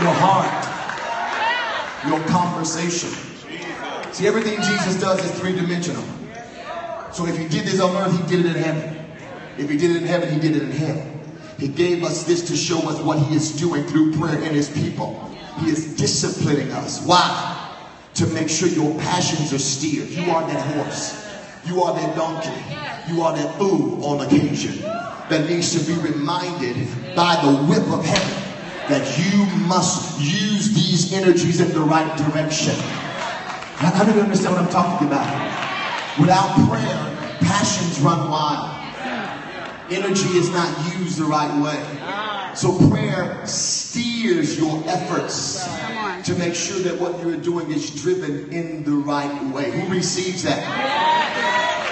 Your heart. Your conversation. See, everything Jesus does is three-dimensional. So if he did this on earth, he did it in heaven. If he did it in heaven, he did it in hell. He gave us this to show us what he is doing through prayer in his people. He is disciplining us. Why? To make sure your passions are steered. You are that horse. You are that donkey. You are that fool on occasion that needs to be reminded by the whip of heaven that you must use these energies in the right direction. How do you understand what I'm talking about? Without prayer, passions run wild. Energy is not used the right way. So prayer steers your efforts to make sure that what you're doing is driven in the right way. Who receives that?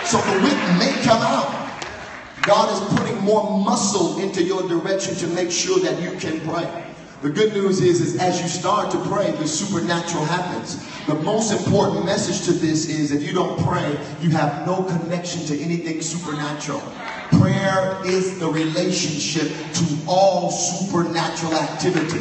So the whip may come out. God is putting more muscle into your direction to make sure that you can pray. The good news is as you start to pray, the supernatural happens. The most important message to this is if you don't pray, you have no connection to anything supernatural. Prayer is the relationship to all supernatural activity.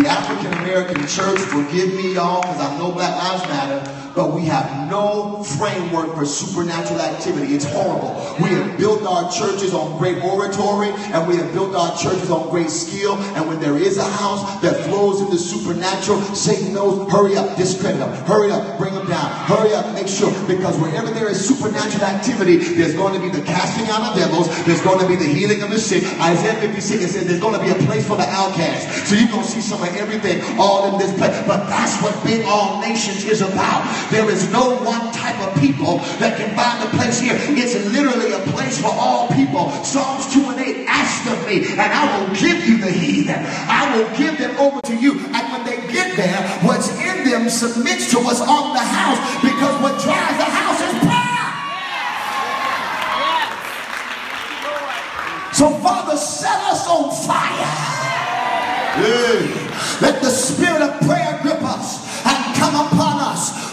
The African-American church, forgive me y'all, because I know Black Lives Matter, but we have no framework for supernatural activity. It's horrible. We have built our churches on great oratory, and we have built our churches on great skill, and when there is a house that flows in the supernatural, Satan knows, hurry up, discredit them, hurry up, bring them down, hurry up, make sure, because wherever there is supernatural activity, there's going to be the casting out of devils, there's going to be the healing of the sick. Isaiah 56 says there's going to be a place for the outcast. So you're going to see some of everything all in this place, but that's what being All Nations is about. There is no one type of people that can find a place here. It's literally a place for all people. Psalms 2:8, ask of me, and I will give you the heathen. I will give them over to you. And when they get there, what's in them submits to what's on the house, because what drives the house is prayer. So Father, set us on fire. Let the spirit of prayer grip us and come upon us.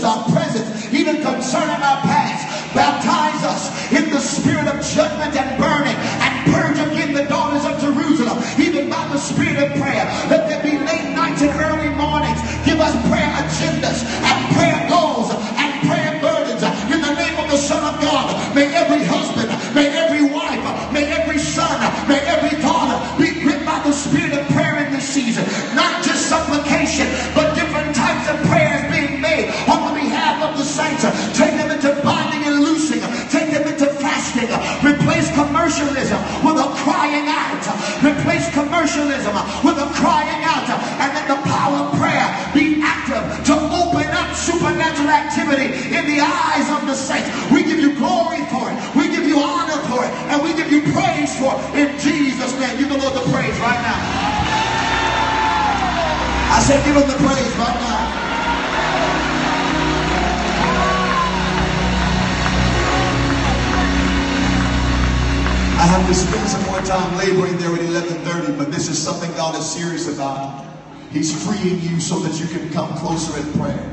Our presence, even concerning our past, baptize us in the spirit of judgment and burning, and purge again the daughters of Jerusalem, even by the spirit of prayer. Let there be late nights and early mornings. Give us prayer agendas and prayer goals and prayer burdens in the name of the Son of God. May every husband, may every wife, may every son, may every daughter be gripped by the spirit of prayer in this season. Not just supplication, but different types of prayers being made on the behalf of the saints. Take them into binding and loosing. Take them into fasting. Replace commercialism with a crying out. Replace commercialism with a crying out. And let the power of prayer be active to open up supernatural supernatural activity in the eyes of the saints. We give you glory for it. We give you honor for it. And we give you praise for it. In Jesus' name, you can give the praise right now. I said give them the praise right now. I have to spend some more time laboring there at 11:30, but this is something God is serious about. He's freeing you so that you can come closer in prayer.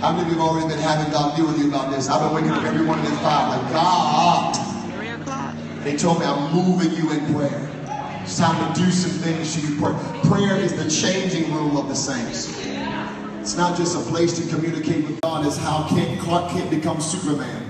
How many of you have already been having God deal with you about this? I've been waking up every morning at 5, like, God, 3 o'clock. They told me I'm moving you in prayer. It's time to do some things to you. Prayer is the changing room of the saints. It's not just a place to communicate with God. It's how Clark Kent becomes Superman.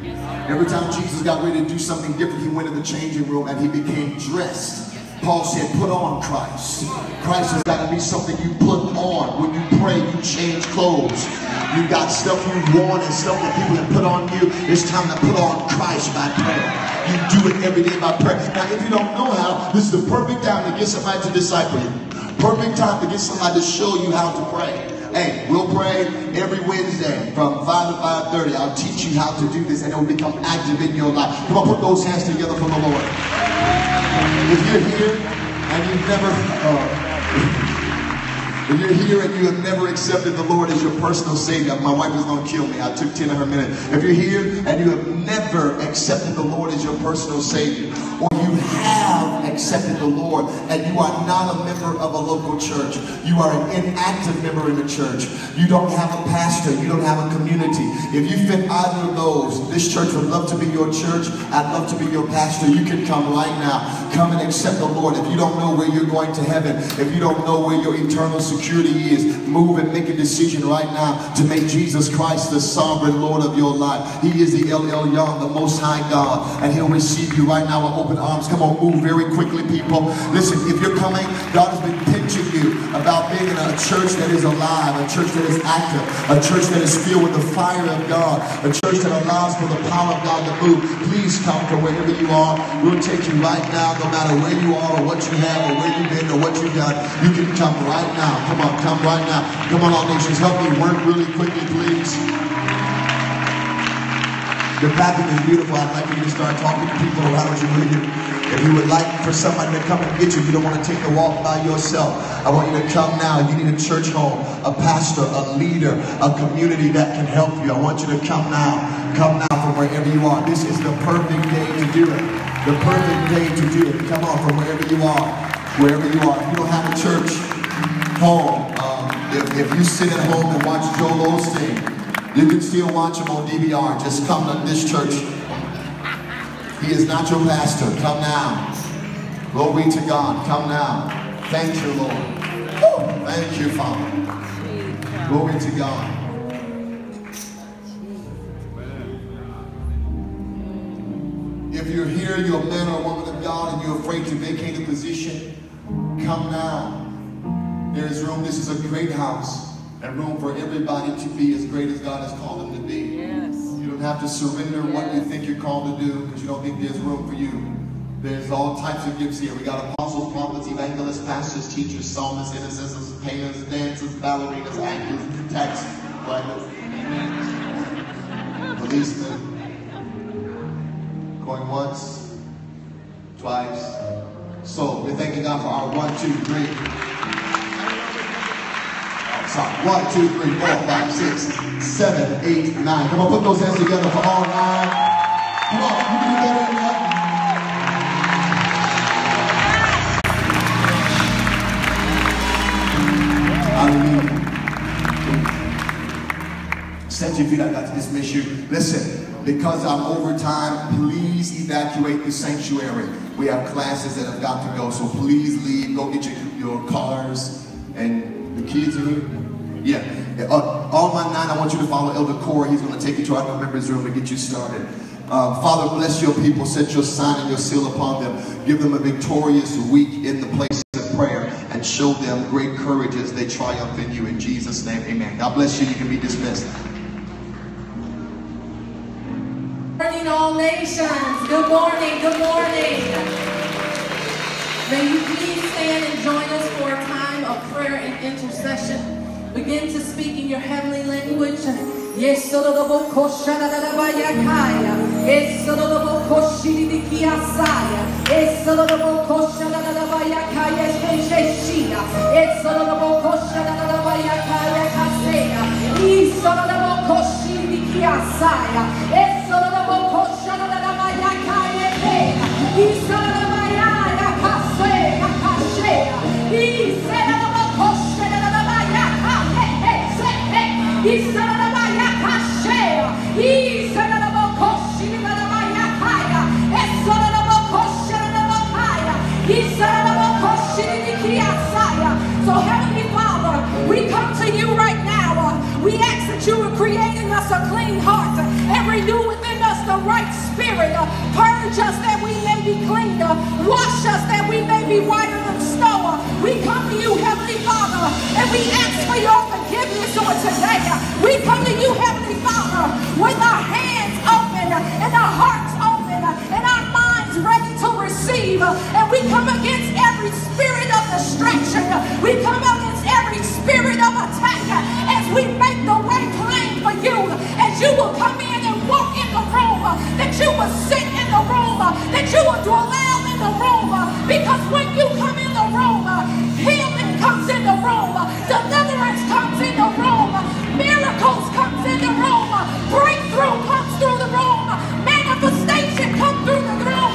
Every time Jesus got ready to do something different, he went in the changing room and he became dressed. Paul said, put on Christ. Christ has got to be something you put on. When you pray, you change clothes. You've got stuff you've worn and stuff that people have put on you. It's time to put on Christ by prayer. You do it every day by prayer. Now, if you don't know how, this is the perfect time to get somebody to disciple you. Perfect time to get somebody to show you how to pray. Hey, we'll pray every Wednesday from 5 to 5:30. I'll teach you how to do this, and it will become active in your life. Come on, put those hands together for the Lord. If you're here and you have never accepted the Lord as your personal Savior, my wife is going to kill me. I took 10 of her minutes. If you're here and you have never accepted the Lord as your personal Savior, or you have accepted the Lord and you are not a member of a local church, you are an inactive member in the church, you don't have a pastor, you don't have a community, if you fit either of those, this church would love to be your church. I'd love to be your pastor. You can come right now. Come and accept the Lord. If you don't know where you're going to heaven, if you don't know where your eternal security is, move and make a decision right now to make Jesus Christ the sovereign Lord of your life. He is the El Elyon, the Most High God, and He'll receive you right now with open arms. Come on, move very quickly, people. Listen, if you're coming, God has been pinching you about being in a church that is alive, a church that is active, a church that is filled with the fire of God, a church that allows for the power of God to move. Please come from wherever you are. We'll take you right now, no matter where you are or what you have or where you've been or what you've done. You can come right now. Come on, come right now. Come on, All Nations, help me work really quickly, please. The bathroom is beautiful. I'd like you to start talking to people around you, will you? If you would like for somebody to come and get you, you don't want to take the walk by yourself. I want you to come now. You need a church home, a pastor, a leader, a community that can help you. I want you to come now. Come now from wherever you are. This is the perfect day to do it. The perfect day to do it. Come on from wherever you are. Wherever you are. If you don't have a church home, if you sit at home and watch Joel Osteen, you can still watch him on DVR. Just come to this church. He is not your pastor. Come now. Glory to God. Come now. Thank you, Lord. Woo! Thank you, Father. Glory to God. If you're here, you're a man or a woman of God, and you're afraid to vacate a position, come now. There is room. This is a great house, and room for everybody to be as great as God has called them to be. Yes. You don't have to surrender what you think you're called to do because you don't think there's room for you. There's all types of gifts here. We got apostles, prophets, evangelists, pastors, teachers, psalmists, intercessors, payers, dancers, ballerinas, actors, tax collectors, policemen. Going once, twice. So we're thanking God for our 1, 2, 3. Sorry. 1, 2, 3, 4, 5, 6, 7, 8, 9. Come on, put those hands together for all 9. Come on, you can do better than that. Hallelujah. Set your feet. I got to dismiss you. Listen, because I'm over time, please evacuate the sanctuary. We have classes that have got to go, so please leave. Go get your cars and. The kids are here? Yeah. All 9, I want you to follow Elder Cora. He's going to take you to our new members room to get you started. Father, bless your people. Set your sign and your seal upon them. Give them a victorious week in the place of prayer and show them great courage as they triumph in you. In Jesus' name, amen. God bless you. You can be dismissed. Good morning, All Nations. Good morning. Good morning. May you please stand and join us for a time of prayer and intercession. Begin to speak in your heavenly language. So Heavenly Father, we come to you right now. We ask that you would create in us a clean heart and renew within us the right spirit. Purge us that we may be clean. Wash us that we may be whiter than snow. We come to you, Heavenly Father, and we ask for your forgiveness on today. We come to you, Heavenly Father, with our hands open and our hearts open and our minds ready to receive. And we come against every spirit of distraction. We come against every spirit of attack as we make the way plain for you. As you will come in and walk in the room, that you will sit in the room, that you will dwell in the room. Because when you come in the room, healing comes in the room, deliverance comes in the room, miracles comes in the room, breakthrough comes through the room, manifestation comes through the room,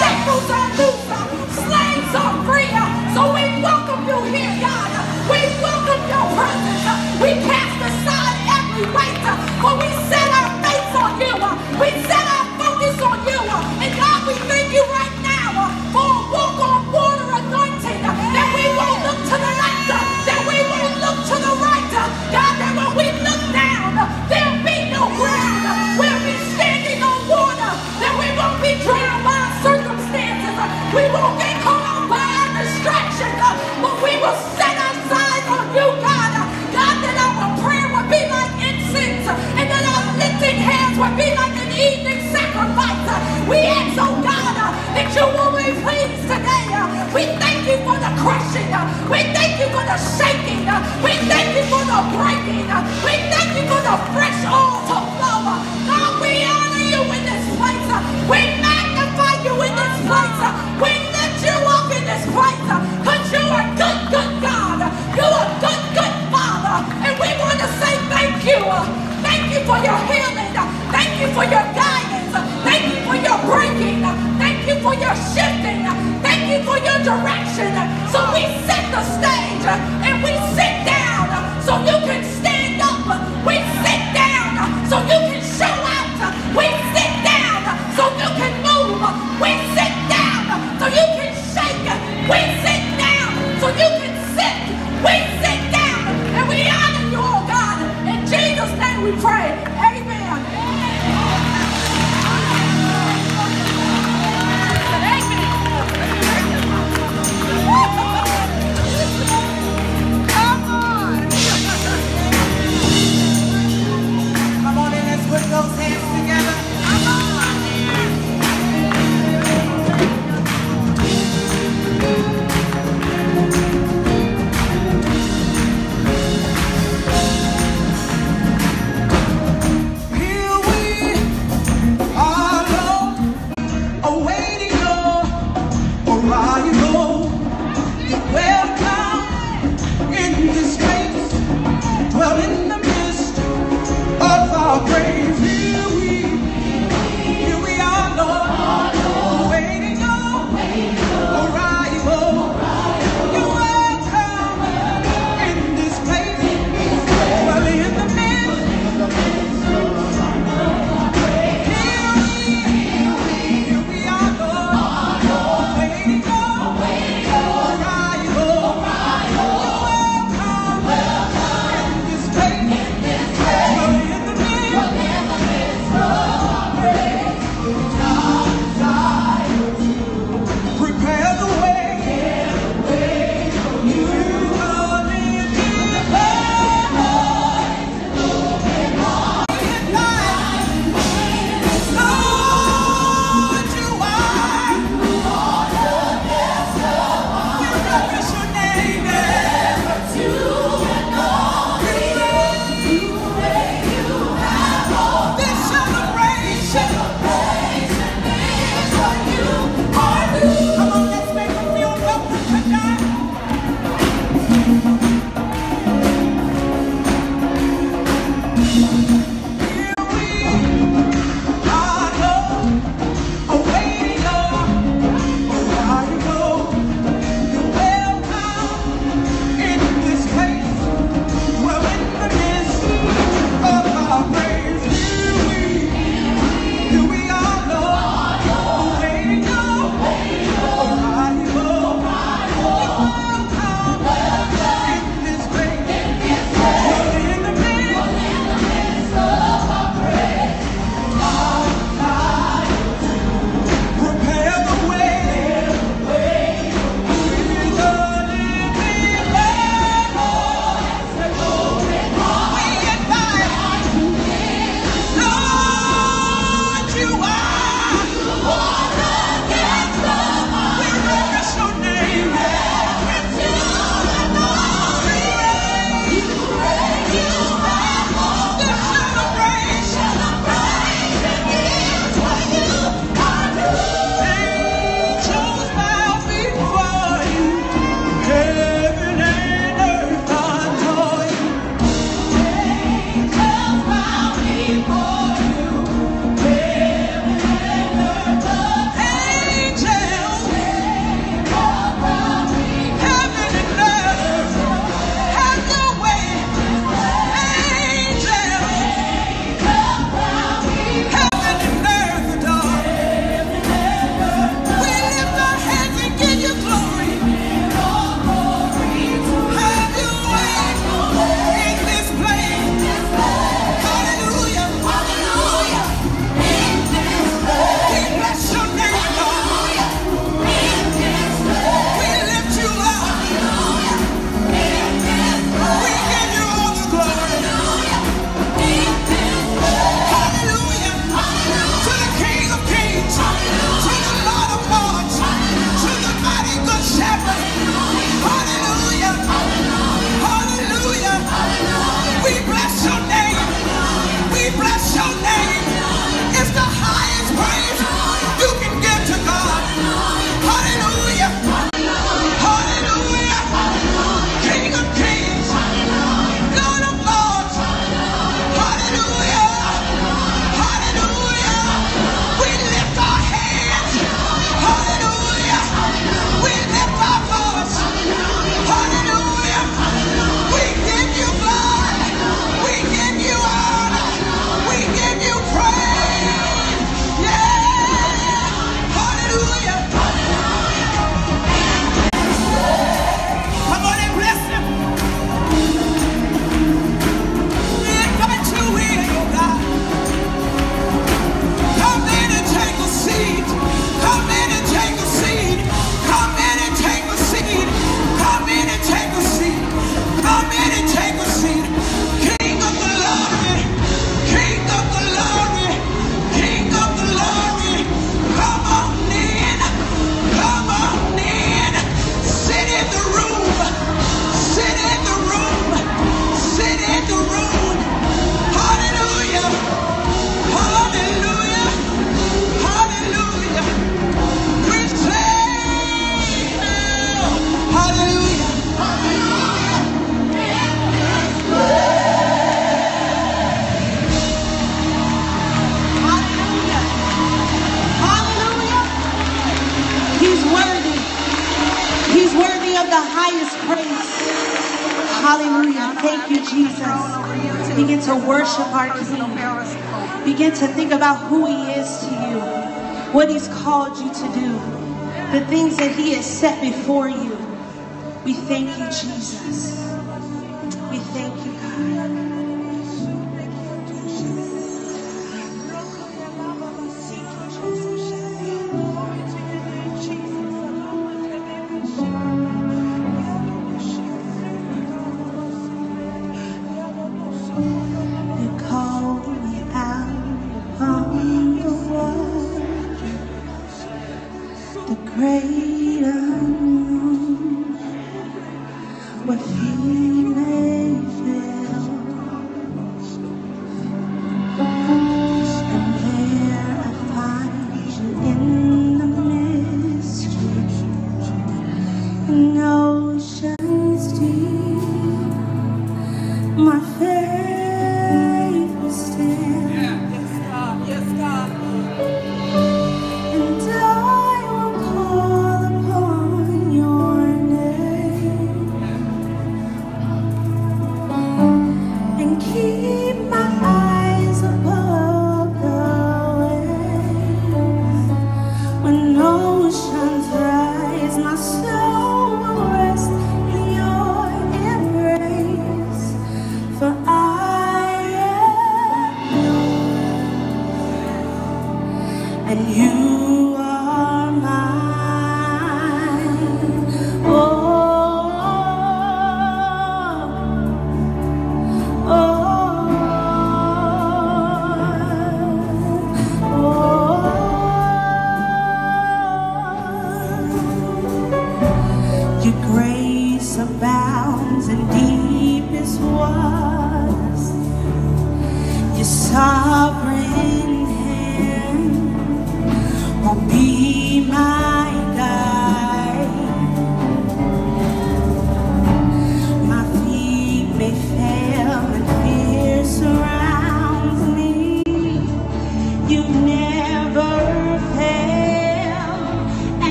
shackles are loose, slaves are free. So we welcome you here, God. We welcome your presence. We cast aside every weight, for we set our face on you. We set our focus on you. And God, we thank you right now for a walk on water anointing, that we won't look to the left, that we won't look to the right. God, that when we look down, there'll be no ground. We'll be standing on water, that we won't be drowned by circumstances. We won't get caught up by our distractions, but we will set our sights on you, God. God, that our prayer would be like incense, and that our lifting hands would be like an evening sacrifice. We ask, oh God, that you will be pleased today. We thank you for the crushing. We thank you for the shaking. We thank you for the breaking. We thank you for the fresh oil to flow. God, we honor you in this place. We magnify you in this place. We lift you up in this place, because you are good, good God. You are good, good Father. And we want to say thank you. Thank you for your healing. Thank you for your guidance. Thank you for your breaking. Thank you for your shifting. Thank you for your direction. So we set the stage and we sit down so you can stand up. We sit down so you can show out. We sit down so you can move. We sit down so you can shake. We sit down so you can sit. We sit down and we honor you, oh God. In Jesus' name we pray. Amen. Come on. Come on in, let's put those hands together. Come on. Hallelujah. Thank you, Jesus. Begin to worship our King. Begin to think about who He is to you, what He's called you to do, the things that He has set before you. We thank you, Jesus. We thank you, God.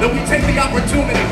that we take the opportunity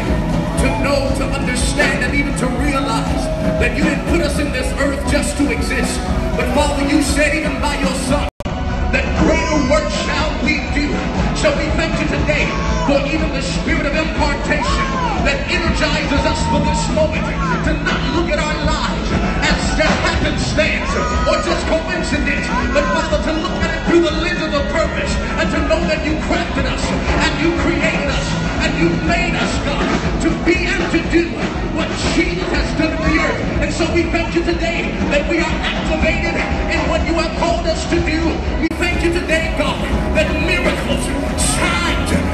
to know, to understand, and even to realize that you didn't put us in this earth just to exist. But Father, you said even by your Son, that greater work shall we do. So we thank you today for even the spirit of impartation that energizes us for this moment, to not look at our lives as just happenstance or just coincidence, but Father, to look at it through the lens of the purpose, and to know that you crafted us and you created us and you made us, God, to be and to do what Jesus has done in the earth. And so we thank you today that we are activated in what you have called us to do. We thank you today, God, that miracles, signs, and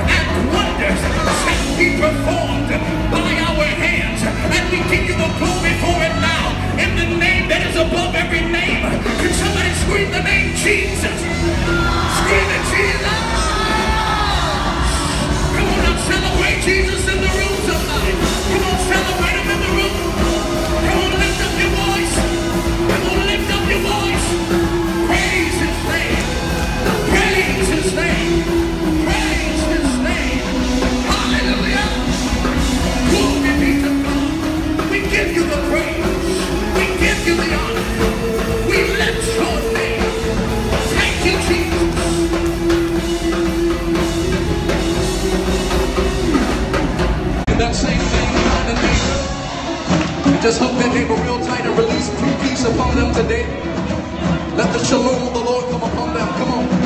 wonders shall be performed by our hands, and we give you the glory for it now, in the name that is above every name. Can somebody scream the name Jesus? Scream it, Jesus! Come on now, celebrate Jesus in the room tonight. Come on, celebrate him in the room. Come on, lift up your voice. Come on, lift up your voice. Praise his name. Praise his name. Just hook that table real tight and release true peace upon them today. Let the shalom of the Lord come upon them. Come on.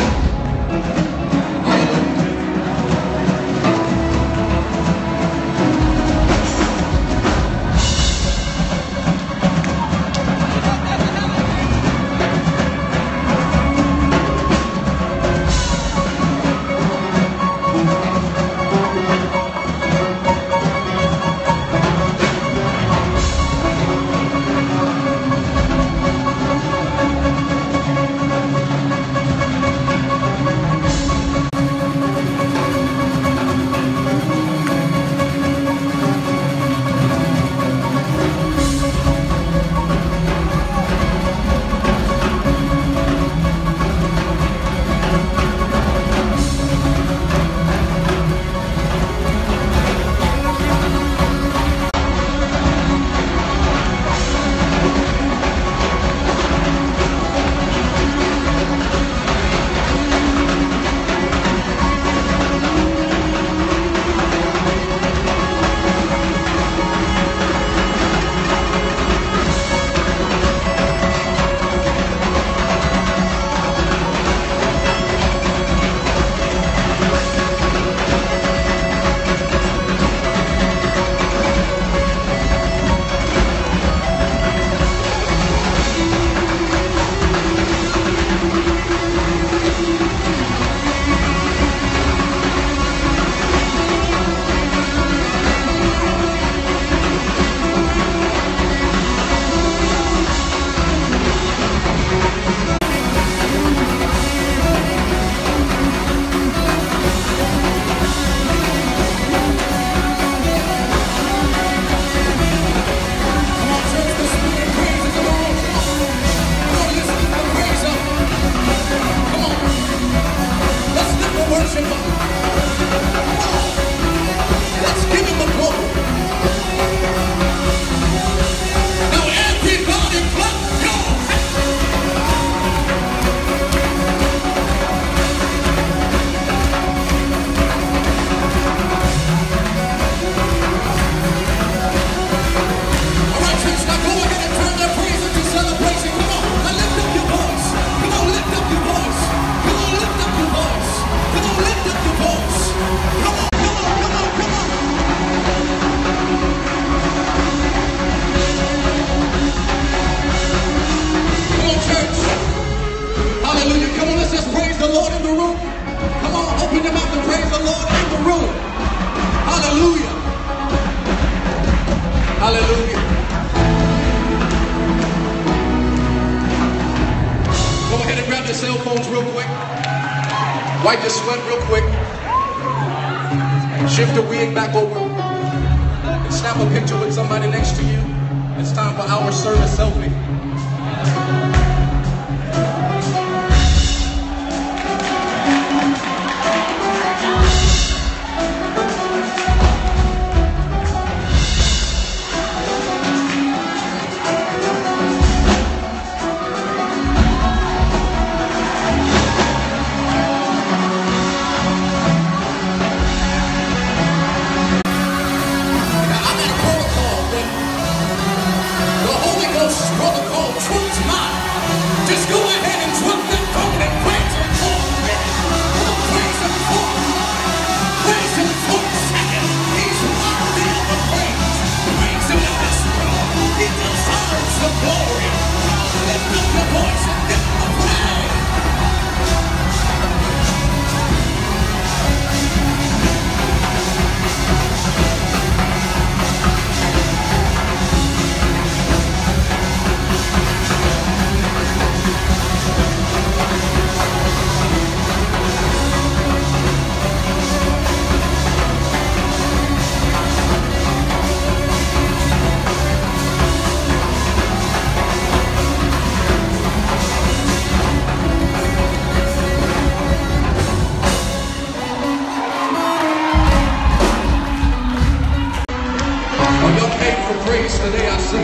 today I see.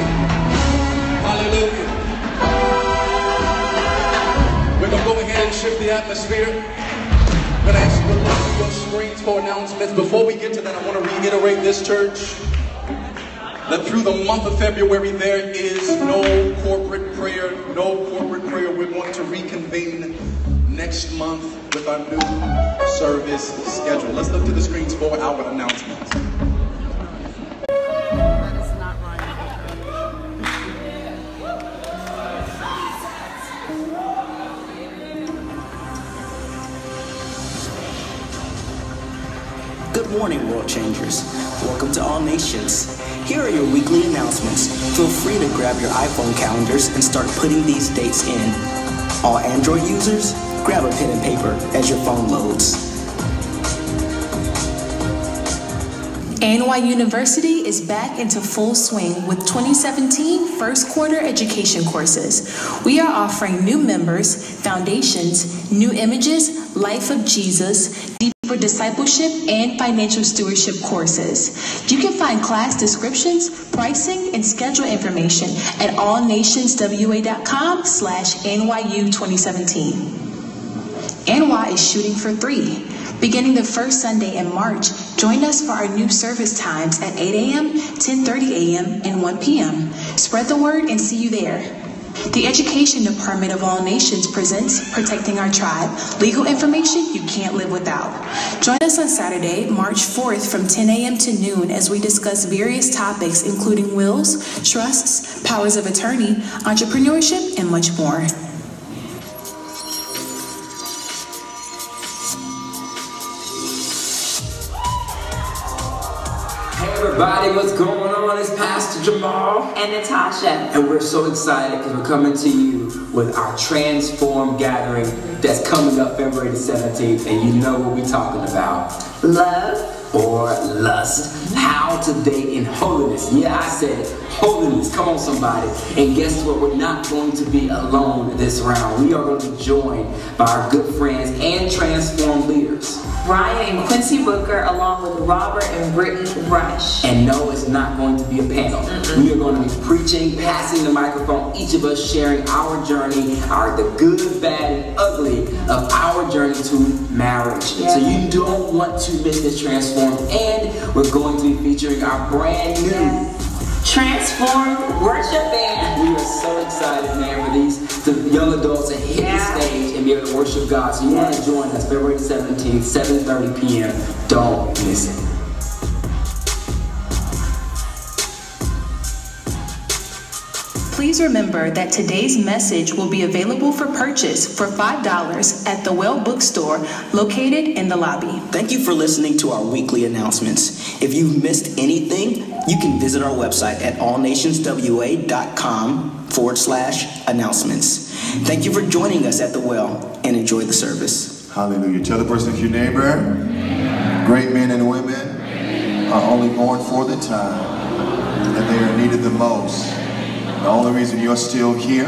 Hallelujah. We're going to go ahead and shift the atmosphere. I'm going to ask you to look at your screens for announcements. Before we get to that, I want to reiterate this, church, that through the month of February, there is no corporate prayer, We're going to reconvene next month with our new service schedule. Let's look to the screens for our announcements. Good morning, world changers. Welcome to All Nations. Here are your weekly announcements. Feel free to grab your iPhone calendars and start putting these dates in. All Android users, grab a pen and paper as your phone loads. NYU University is back into full swing with 2017 first quarter education courses. We are offering new members, foundations, new images, life of Jesus, for discipleship and financial stewardship courses. You can find class descriptions, pricing, and schedule information at allnationswa.com/NYU2017. NY is shooting for 3. Beginning the first Sunday in March, join us for our new service times at 8 a.m., 10:30 a.m., and 1 p.m. Spread the word and see you there. The Education Department of All Nations presents Protecting Our Tribe, legal information you can't live without. Join us on Saturday, March 4th from 10 a.m. to noon as we discuss various topics including wills, trusts, powers of attorney, entrepreneurship, and much more. Everybody, what's going on? It's Pastor Jamal and Natasha, and we're so excited because we're coming to you with our Transform gathering that's coming up February the 17th, and you know what we're talking about. Love or lust. How to date in holiness. Yeah, I said holiness. Come on, somebody. And guess what? We're not going to be alone this round. We are going to be joined by our good friends and Transform leaders, Ryan and Quincy Booker, along with Robert and Britton Rush. And no, it's not going to be a panel. We are going to be preaching, passing the microphone, each of us sharing our journey, the good, bad, and ugly of our journey to marriage. Yeah. So you don't want to miss this Transform. And we're going to be featuring our brand new Transform worship band. We are so excited, man, for these young adults to hit the stage and be able to worship God. So you want to join us February 17th, 7:30 p.m. Don't miss it. Please remember that today's message will be available for purchase for $5 at the Well bookstore located in the lobby. Thank you for listening to our weekly announcements. If you've missed anything, you can visit our website at allnationswa.com/announcements. Thank you for joining us at the Well, and enjoy the service. Hallelujah. Tell the person next to your neighbor, great men and women are only born for the time that they are needed the most. The only reason you're still here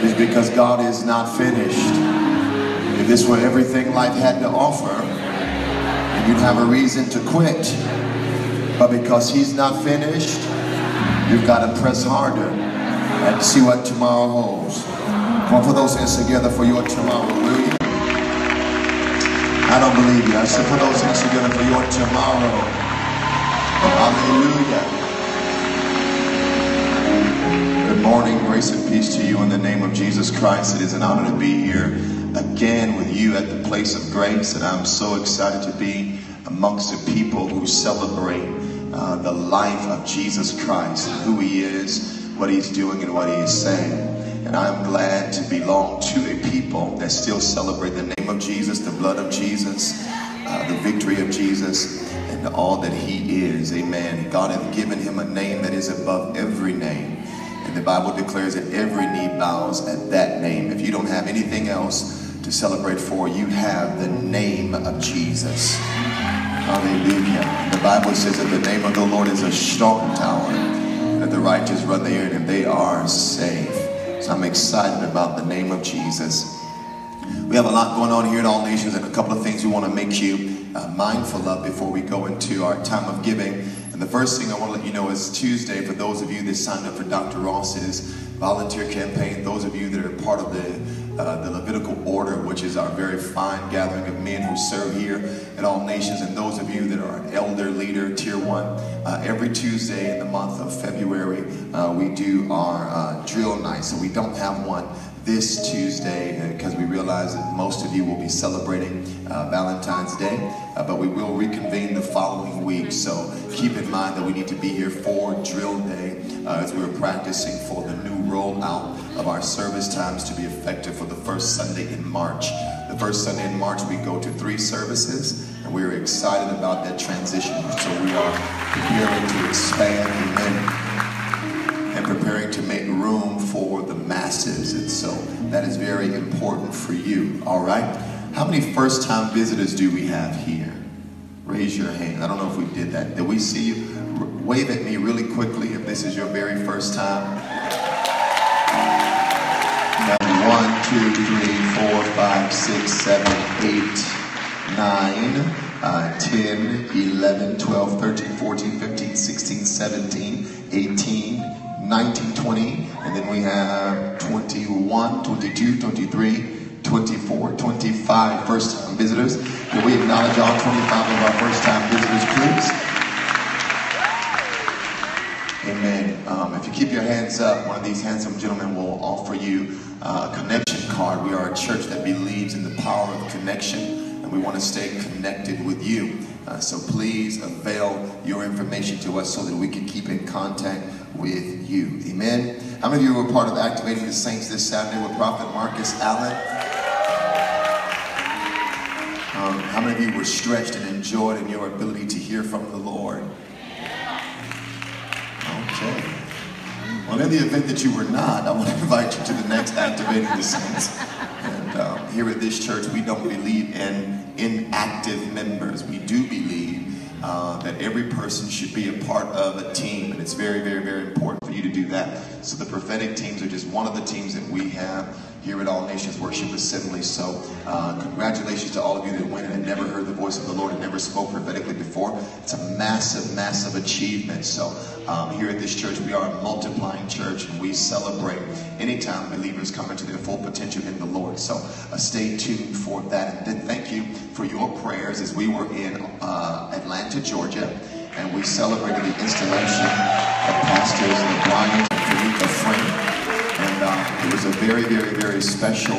is because God is not finished. If this were everything life had to offer, you'd have a reason to quit. But because He's not finished, you've got to press harder and see what tomorrow holds. Come on, put those hands together for your tomorrow, will you? I don't believe you. I said put those hands together for your tomorrow. Hallelujah. Good morning, grace and peace to you in the name of Jesus Christ. It is an honor to be here again with you at the place of grace, and I'm so excited to be amongst the people who celebrate the life of Jesus Christ, who He is, what He's doing, and what He is saying. And I'm glad to belong to a people that still celebrate the name of Jesus, the blood of Jesus, the victory of Jesus, and all that He is. Amen. God hath given Him a name that is above every name. The Bible declares that every knee bows at that name. If you don't have anything else to celebrate for, you have the name of Jesus. Hallelujah. The Bible says that the name of the Lord is a strong tower, and that the righteous run there and they are safe. So I'm excited about the name of Jesus. We have a lot going on here at All Nations, and a couple of things we want to make you mindful of before we go into our time of giving. And the first thing I want to let you know is Tuesday, for those of you that signed up for Dr. Ross's volunteer campaign, those of you that are part of the Levitical Order, which is our very fine gathering of men who serve here at All Nations, and those of you that are an elder leader, tier one, every Tuesday in the month of February, we do our drill night. So we don't have one this Tuesday because we realize that most of you will be celebrating Valentine's Day, but we will reconvene the following week. So keep in mind that we need to be here for drill day as we're practicing for the new rollout of our service times to be effective for the first Sunday in March. The first Sunday in March, we go to 3 services, and we're excited about that transition. So we are preparing to expand, amen, and preparing to make room for the masses. And so that is very important for you, all right? How many first-time visitors do we have here? Raise your hand. I don't know if we did that. Did we see you? Wave at me really quickly if this is your very first time. 1, 2, 3, 4, 5, 6, 7, 8, 9, 10, 11, 12, 13, 14, 15, 16, 17, 18, 19, 20, and then we have 21, 22, 23, 24, 25 first-time visitors. Can we acknowledge all 25 of our first-time visitors, please? Amen. If you keep your hands up, one of these handsome gentlemen will offer you a connection card. We are a church that believes in the power of connection, and we want to stay connected with you. So please avail your information to us so that we can keep in contact with you. Amen. How many of you were part of Activating the Saints this Saturday with Prophet Marcus Allen? How many of you were stretched and enjoyed in your ability to hear from the Lord? Okay. Well, in the event that you were not, I want to invite you to the next Activating the Saints. And here at this church, we don't believe in inactive members. We do believe that every person should be a part of a team, and it's very, very, very important for you to do that. So the prophetic teams are just one of the teams that we have here at All Nations Worship Assembly. So congratulations to all of you that went and had never heard the voice of the Lord and never spoke prophetically before. It's a massive, massive achievement. So here at this church, we are a multiplying church, and we celebrate anytime believers come into their full potential in the Lord. So stay tuned for that. And then thank you for your prayers as we were in Atlanta, Georgia, and we celebrated the installation of pastors Brian and Quincy Booker. And it was a very, very, very special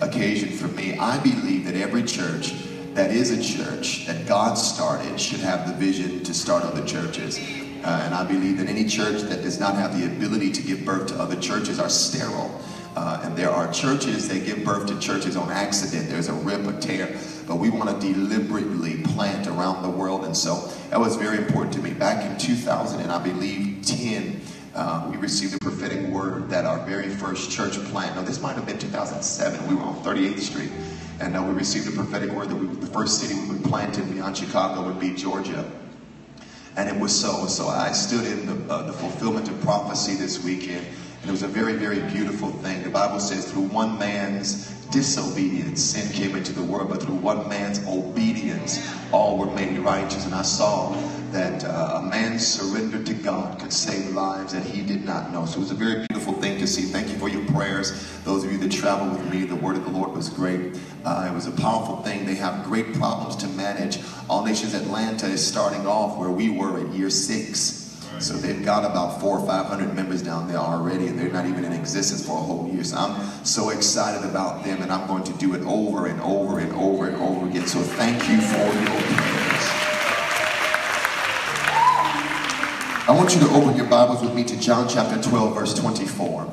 occasion for me. I believe that every church that is a church that God started should have the vision to start other churches. And I believe that any church that does not have the ability to give birth to other churches are sterile. And there are churches that give birth to churches on accident. There's a rip, a tear. But we want to deliberately plant around the world. And so that was very important to me. Back in 2000, and I believe 10, we received a prophetic word that our very first church plant, now this might have been 2007, we were on 38th Street, and we received a prophetic word that the first city we would plant in beyond Chicago would be Georgia. And it was so. So I stood in the fulfillment of prophecy this weekend, and it was a very, very beautiful thing. The Bible says through one man's disobedience, sin came into the world, but through one man's obedience, all were made righteous. And I saw that a man's surrender to God could save lives that he did not know. So it was a very beautiful thing to see. Thank you for your prayers. Those of you that traveled with me, the word of the Lord was great. It was a powerful thing. They have great problems to manage. All Nations Atlanta is starting off where we were at year 6. So they've got about 400 or 500 members down there already, and they're not even in existence for a whole year. So I'm so excited about them, and I'm going to do it over and over and over and over again. So thank you for your prayers. I want you to open your Bibles with me to John chapter 12, verse 24.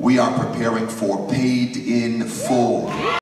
We are preparing for Paid in Full.